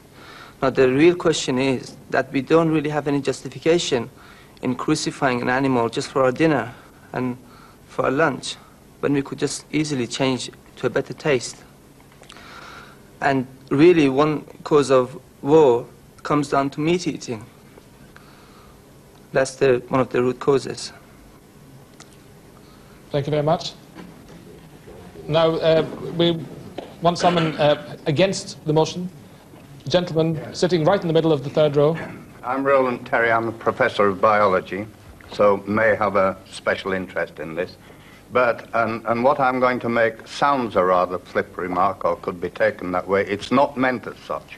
Now the real question is that we don't really have any justification in crucifying an animal just for our dinner and for our lunch, when we could just easily change to a better taste. And really one cause of war comes down to meat eating. That's one of the root causes. Thank you very much. Now, we want someone against the motion. Gentleman sitting right in the middle of the third row. I'm Roland Terry. I'm a professor of biology, so may have a special interest in this. But, and what I'm going to make sounds a rather flip remark, or could be taken that way. It's not meant as such.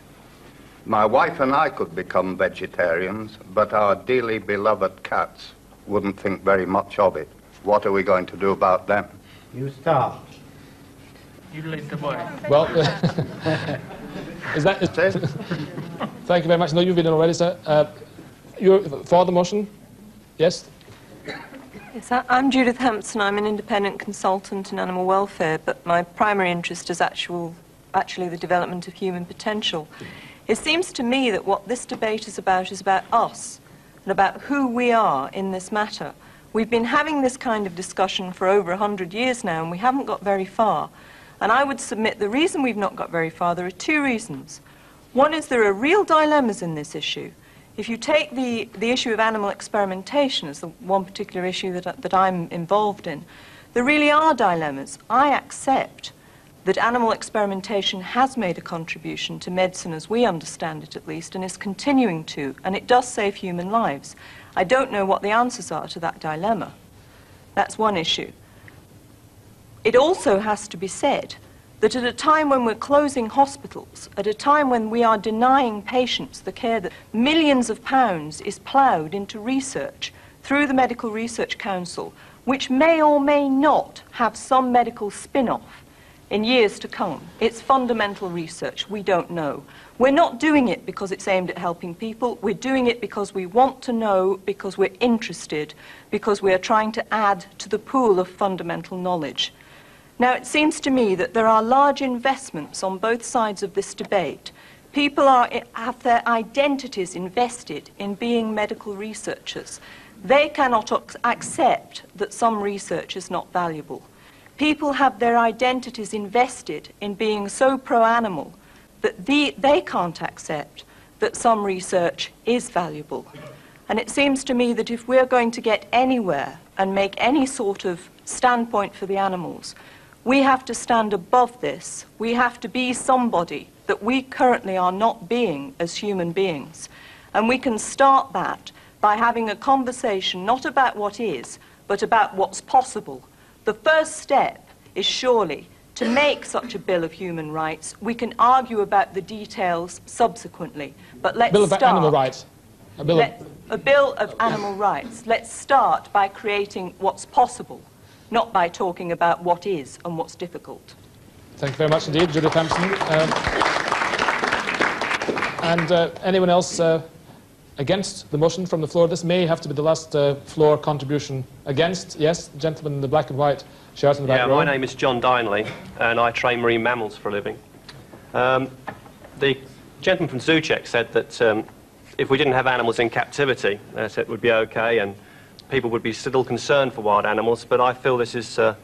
My wife and I could become vegetarians, but our dearly beloved cats wouldn't think very much of it. What are we going to do about them? You start. You lead the way. Well, is that it? Thank you very much. No, you've been in already, sir. You're for the motion? Yes? Yes, I'm Judith Hampson. I'm an independent consultant in animal welfare, but my primary interest is actually the development of human potential. It seems to me that what this debate is about us and about who we are in this matter. We've been having this kind of discussion for over 100 years now, and we haven't got very far. And I would submit the reason we've not got very far, there are two reasons. One is there are real dilemmas in this issue. If you take the issue of animal experimentation as the one particular issue that I'm involved in, there really are dilemmas. I accept that animal experimentation has made a contribution to medicine, as we understand it at least, and is continuing to, and it does save human lives. I don't know what the answers are to that dilemma. That's one issue. It also has to be said that at a time when we're closing hospitals, at a time when we are denying patients the care that millions of pounds is ploughed into research through the Medical Research Council, which may or may not have some medical spin-off in years to come. It's fundamental research, we don't know. We're not doing it because it's aimed at helping people, we're doing it because we want to know, because we're interested, because we're trying to add to the pool of fundamental knowledge. Now it seems to me that there are large investments on both sides of this debate. People have their identities invested in being medical researchers. They cannot accept that some research is not valuable. People have their identities invested in being so pro-animal that they can't accept that some research is valuable. And it seems to me that if we're going to get anywhere and make any sort of standpoint for the animals, we have to stand above this. We have to be somebody that we currently are not being as human beings. And we can start that by having a conversation not about what is, but about what's possible. The first step is surely to make such a Bill of Human Rights. We can argue about the details subsequently, but let's start. A Bill of Animal Rights. A Bill of Animal Rights. Let's start by creating what's possible, not by talking about what is and what's difficult. Thank you very much indeed, Judith Hampson. And anyone else against the motion from the floor. This may have to be the last floor contribution against. Yes, the gentleman in the black and white shirt in the back row. My name is John Dineley, and I train marine mammals for a living. The gentleman from Zoocheck said that if we didn't have animals in captivity, it would be okay, and people would be still concerned for wild animals, but I feel this is a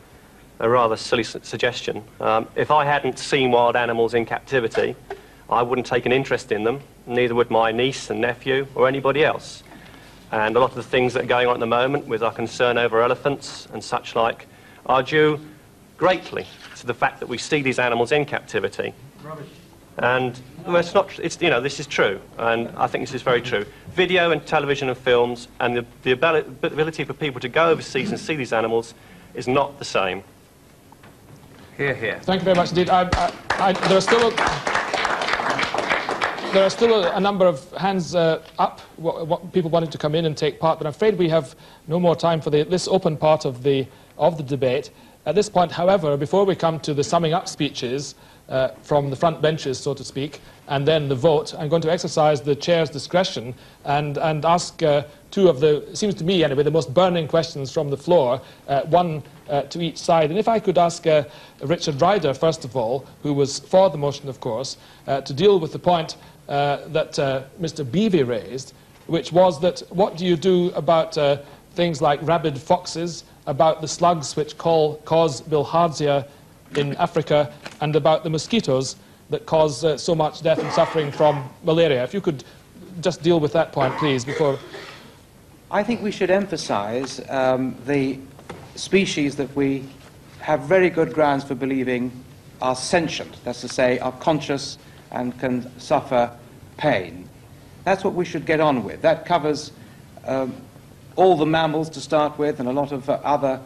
rather silly suggestion. If I hadn't seen wild animals in captivity, I wouldn't take an interest in them, neither would my niece and nephew or anybody else. And a lot of the things that are going on at the moment with our concern over elephants and such like are due greatly to the fact that we see these animals in captivity. Rubbish. And well, it's not, it's, you know, this is true, and I think this is very true. Video and television and films and the ability for people to go overseas and see these animals is not the same. Hear, hear. Thank you very much indeed. There are still a number of hands up, people wanting to come in and take part, but I'm afraid we have no more time for this open part of the debate. At this point, however, before we come to the summing up speeches from the front benches, so to speak, and then the vote, I'm going to exercise the chair's discretion and ask two of the, seems to me anyway, the most burning questions from the floor, one to each side. And if I could ask Richard Ryder, first of all, who was for the motion, of course, to deal with the point that Mr. Beevy raised, which was that what do you do about things like rabid foxes, about the slugs which cause bilharzia in Africa, and about the mosquitoes that cause so much death and suffering from malaria. If you could just deal with that point, please, before... I think we should emphasize the species that we have very good grounds for believing are sentient, that's to say, are conscious and can suffer pain. That's what we should get on with. That covers all the mammals to start with, and a lot of other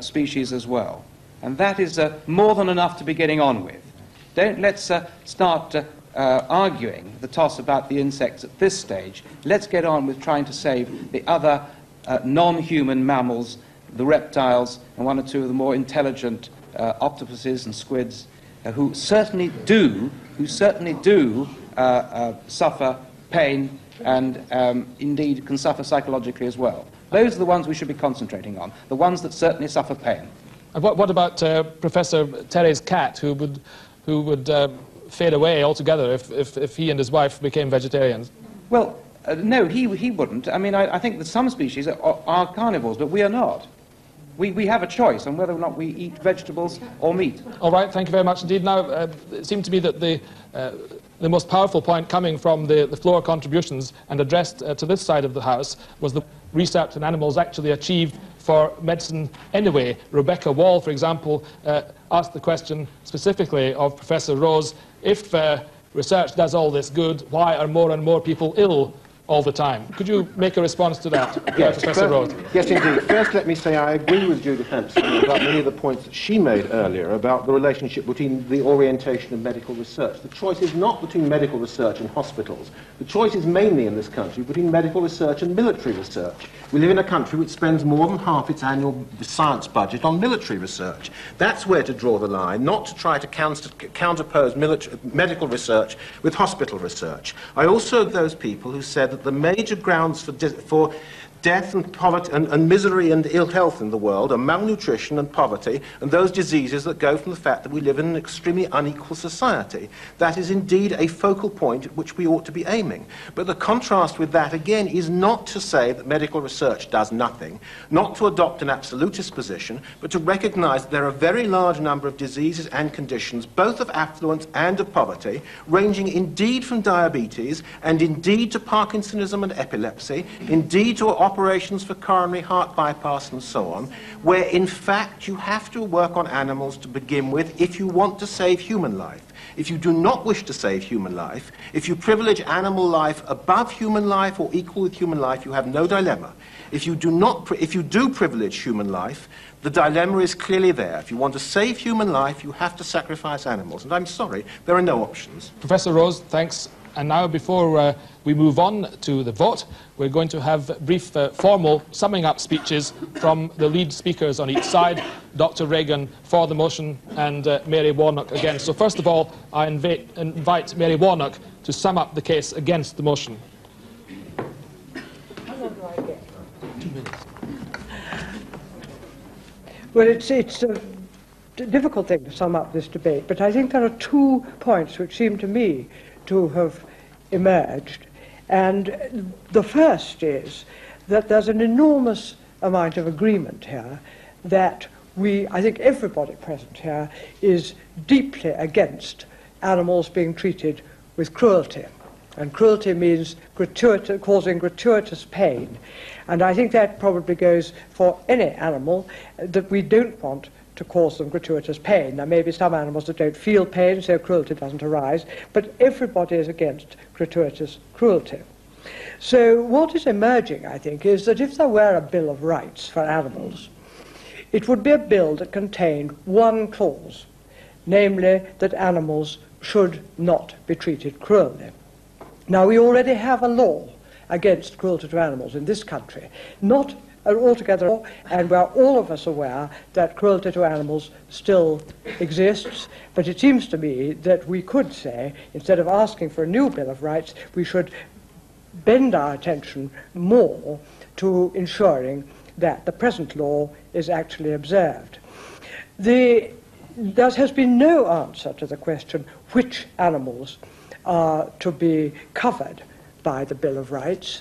species as well. And that is more than enough to be getting on with. Let's start arguing the toss about the insects at this stage. Let's get on with trying to save the other non-human mammals, the reptiles, and one or two of the more intelligent octopuses and squids, who certainly do suffer pain and indeed can suffer psychologically as well. Those are the ones we should be concentrating on, the ones that certainly suffer pain. And what about Professor Terry's cat, who would fade away altogether if he and his wife became vegetarians? Well, no, he wouldn't. I mean, I think that some species are carnivores, but we are not. We have a choice on whether or not we eat vegetables or meat. All right, thank you very much indeed. Now, it seemed to me that the most powerful point coming from the floor contributions and addressed to this side of the House was the research on animals actually achieved for medicine anyway. Rebecca Wall, for example, asked the question specifically of Professor Rose, if research does all this good, why are more and more people ill all the time? Could you make a response to that, yes, Professor Rhodes? Yes, indeed. First, let me say I agree with Judith Hampson about many of the points that she made earlier about the relationship between the orientation of medical research. The choice is not between medical research and hospitals. The choice is mainly in this country between medical research and military research. We live in a country which spends more than half its annual science budget on military research. That's where to draw the line, not to try to counterpose medical research with hospital research. I also have those people who said that the major grounds for death and poverty and misery and ill health in the world are malnutrition and poverty and those diseases that go from the fact that we live in an extremely unequal society. That is indeed a focal point at which we ought to be aiming. But the contrast with that, again, is not to say that medical research does nothing, not to adopt an absolutist position, but to recognize that there are a very large number of diseases and conditions, both of affluence and of poverty, ranging indeed from diabetes and indeed to Parkinsonism and epilepsy, indeed to operations for coronary heart bypass and so on, where in fact you have to work on animals to begin with if you want to save human life. If you do not wish to save human life, if you privilege animal life above human life or equal with human life, you have no dilemma. If you do privilege human life, the dilemma is clearly there. If you want to save human life, you have to sacrifice animals. And I'm sorry, there are no options. Professor Rose, thanks. And now, before we move on to the vote, we're going to have brief formal summing up speeches from the lead speakers on each side, Dr. Reagan for the motion and Mary Warnock against. So first of all, I invite Mary Warnock to sum up the case against the motion. Well, it's a difficult thing to sum up this debate, but I think there are two points which seem to me to have emerged. And the first is that there's an enormous amount of agreement here that I think everybody present here is deeply against animals being treated with cruelty. And cruelty means causing gratuitous pain. And I think that probably goes for any animal, that we don't want to cause them gratuitous pain. There may be some animals that don't feel pain, so cruelty doesn't arise, but everybody is against gratuitous cruelty. So what is emerging, I think, is that if there were a Bill of Rights for animals, it would be a bill that contained one clause, namely that animals should not be treated cruelly. Now, we already have a law against cruelty to animals in this country, not altogether, and we're all of us aware that cruelty to animals still exists, but it seems to me that we could say, instead of asking for a new Bill of Rights, we should bend our attention more to ensuring that the present law is actually observed. There has been no answer to the question which animals are to be covered by the Bill of Rights.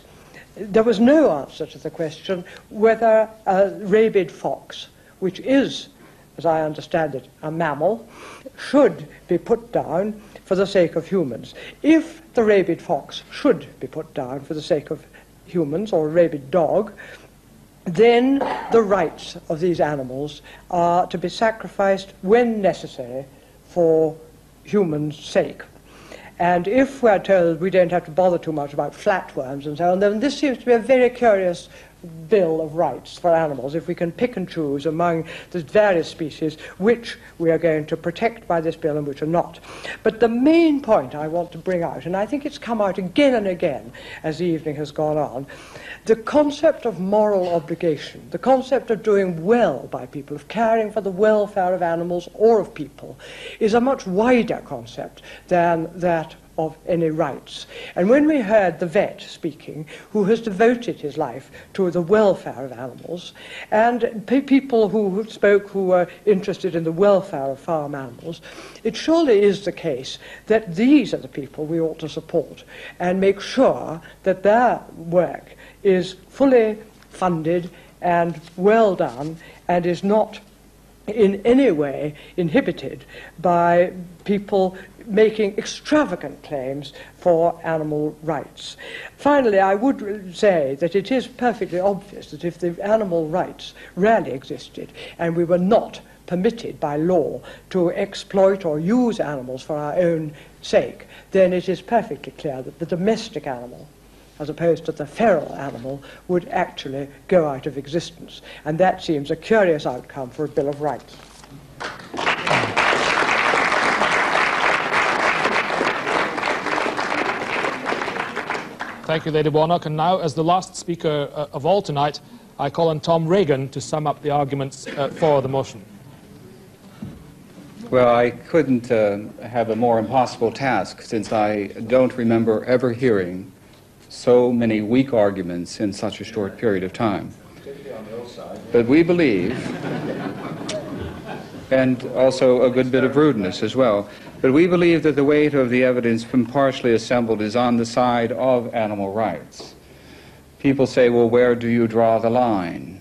There was no answer to the question whether a rabid fox, which is, as I understand it, a mammal, should be put down for the sake of humans. If the rabid fox should be put down for the sake of humans, or a rabid dog, then the rights of these animals are to be sacrificed when necessary for humans' sake. And if we're told we don't have to bother too much about flatworms and so on, then this seems to be a very curious Bill of Rights for animals, if we can pick and choose among the various species which we are going to protect by this bill and which are not. But the main point I want to bring out, and I think it's come out again and again as the evening has gone on, the concept of moral obligation, the concept of doing well by people, of caring for the welfare of animals or of people, is a much wider concept than that of any rights. And when we heard the vet speaking, who has devoted his life to the welfare of animals, and people who spoke who were interested in the welfare of farm animals, it surely is the case that these are the people we ought to support and make sure that their work is fully funded and well done and is not in any way inhibited by people making extravagant claims for animal rights. Finally, I would say that it is perfectly obvious that if the animal rights really existed and we were not permitted by law to exploit or use animals for our own sake, then it is perfectly clear that the domestic animal, as opposed to the feral animal, would actually go out of existence. And that seems a curious outcome for a Bill of Rights. Thank you, Lady Warnock. And now, as the last speaker of all tonight, I call on Tom Regan to sum up the arguments for the motion. Well, I couldn't have a more impossible task, since I don't remember ever hearing so many weak arguments in such a short period of time. But we believe, and also a good bit of rudeness as well, but we believe that the weight of the evidence from partially assembled is on the side of animal rights. People say, well, where do you draw the line?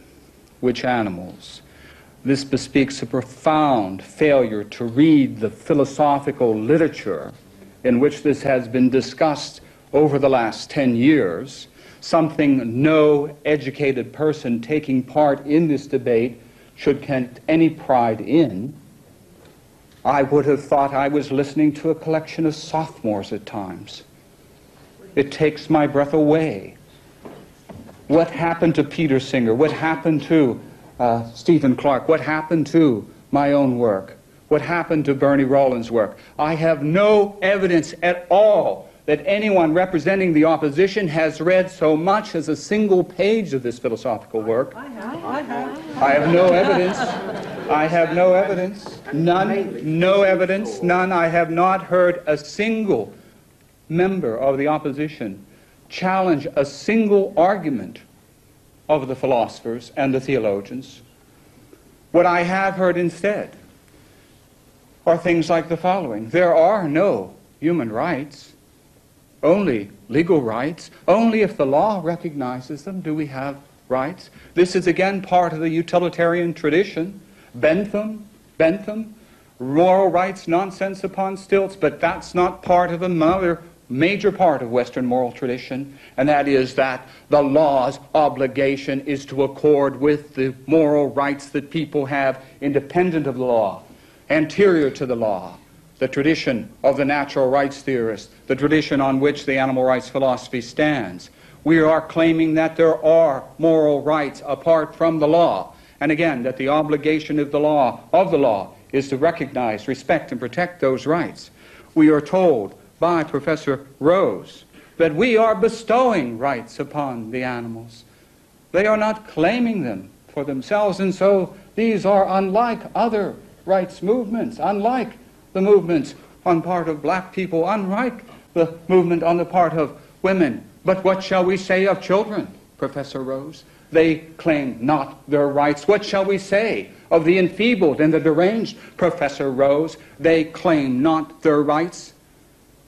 Which animals? This bespeaks a profound failure to read the philosophical literature in which this has been discussed over the last 10 years, something no educated person taking part in this debate should take any pride in. I would have thought I was listening to a collection of sophomores at times. It takes my breath away. What happened to Peter Singer? What happened to Stephen Clark? What happened to my own work? What happened to Bernie Rollin's work? I have no evidence at all that anyone representing the opposition has read so much as a single page of this philosophical work. I have no evidence. I have no evidence. None. No evidence. None. I have not heard a single member of the opposition challenge a single argument of the philosophers and the theologians. What I have heard instead are things like the following. There are no human rights, only legal rights. Only if the law recognizes them do we have rights. This is again part of the utilitarian tradition. Bentham, moral rights, nonsense upon stilts, but that's not part of another major part of Western moral tradition, and that is that the law's obligation is to accord with the moral rights that people have independent of the law, anterior to the law. The tradition of the natural rights theorists, the tradition on which the animal rights philosophy stands. We are claiming that there are moral rights apart from the law, and again, that the obligation of the law, is to recognize, respect, and protect those rights. We are told by Professor Rose that we are bestowing rights upon the animals. They are not claiming them for themselves, and so these are unlike other rights movements, unlike the movements on part of black people, unlike the movement on the part of women. But what shall we say of children, Professor Rose? They claim not their rights. What shall we say of the enfeebled and the deranged, Professor Rose? They claim not their rights.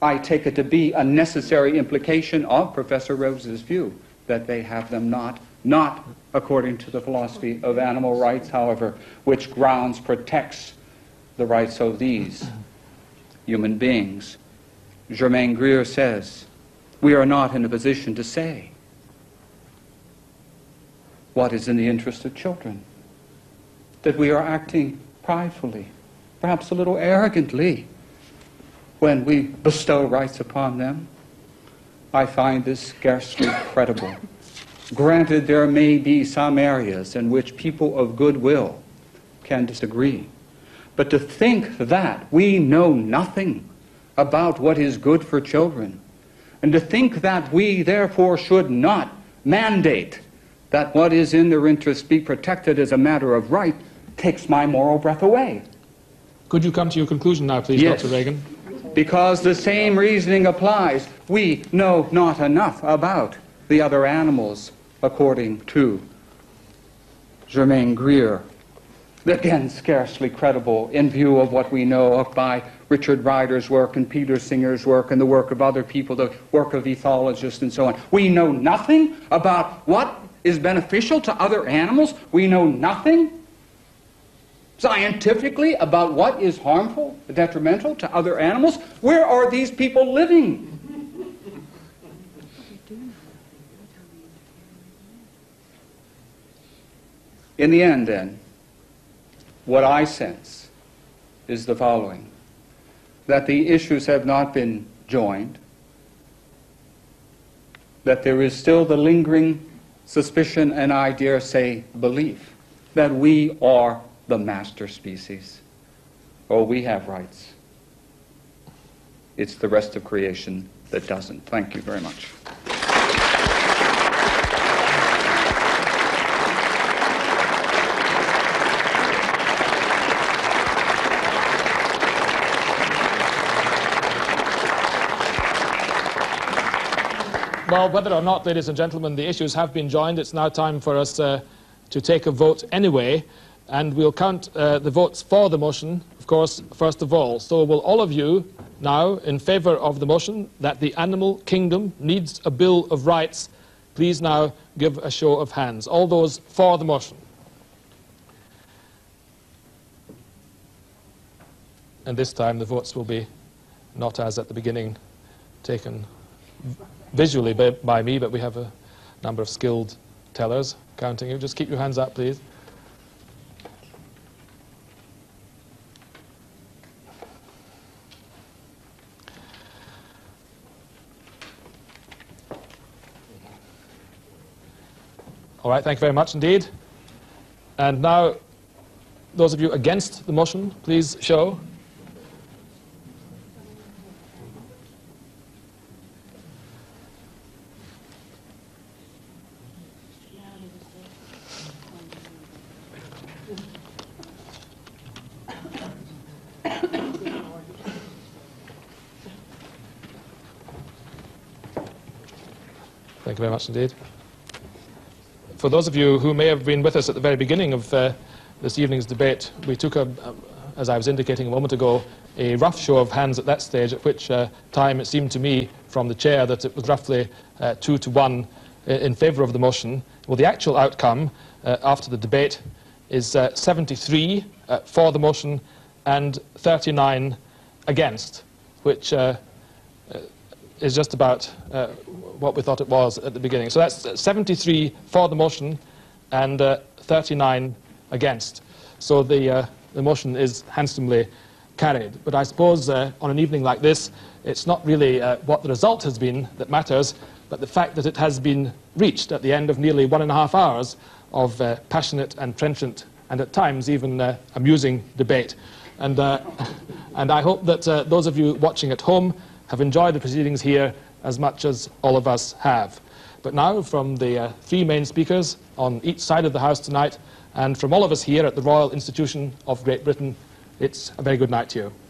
I take it to be a necessary implication of Professor Rose's view that they have them not, not according to the philosophy of animal rights, however, which grounds protects the rights of these human beings. Germaine Greer says, we are not in a position to say what is in the interest of children, that we are acting pridefully, perhaps a little arrogantly, when we bestow rights upon them. I find this scarcely credible. Granted, there may be some areas in which people of goodwill can disagree, but to think that we know nothing about what is good for children, and to think that we therefore should not mandate that what is in their interest be protected as a matter of right, takes my moral breath away. Could you come to your conclusion now, please, yes, Dr. Reagan? Because the same reasoning applies. We know not enough about the other animals, according to Germaine Greer. Again, scarcely credible in view of what we know of by Richard Ryder's work and Peter Singer's work and the work of other people, the work of ethologists and so on. We know nothing about what is beneficial to other animals. We know nothing scientifically about what is harmful, detrimental to other animals. Where are these people living? In the end, then, what I sense is the following, that the issues have not been joined, that there is still the lingering suspicion, and I dare say belief, that we are the master species. Oh, we have rights. It's the rest of creation that doesn't. Thank you very much. Well, whether or not, ladies and gentlemen, the issues have been joined, it's now time for us to take a vote anyway, and we'll count the votes for the motion, of course, first of all. So will all of you now, in favour of the motion that the animal kingdom needs a Bill of Rights, please now give a show of hands. All those for the motion. And this time the votes will be not, as at the beginning, taken visually by me, but we have a number of skilled tellers counting you. Just keep your hands up, please. All right, thank you very much indeed. And now, those of you against the motion, please show. Thank you very much indeed. For those of you who may have been with us at the very beginning of this evening's debate, we took, as I was indicating a moment ago, a rough show of hands at that stage, at which time it seemed to me from the chair that it was roughly 2 to 1 in favour of the motion. Well, the actual outcome after the debate is 73 for the motion and 39 against, which is just about what we thought it was at the beginning. So that's 73 for the motion and 39 against. So the motion is handsomely carried. But I suppose on an evening like this, it's not really what the result has been that matters, but the fact that it has been reached at the end of nearly 1.5 hours of passionate and trenchant and at times even amusing debate. And I hope that those of you watching at home have enjoyed the proceedings here as much as all of us have. But now from the three main speakers on each side of the House tonight and from all of us here at the Royal Institution of Great Britain, it's a very good night to you.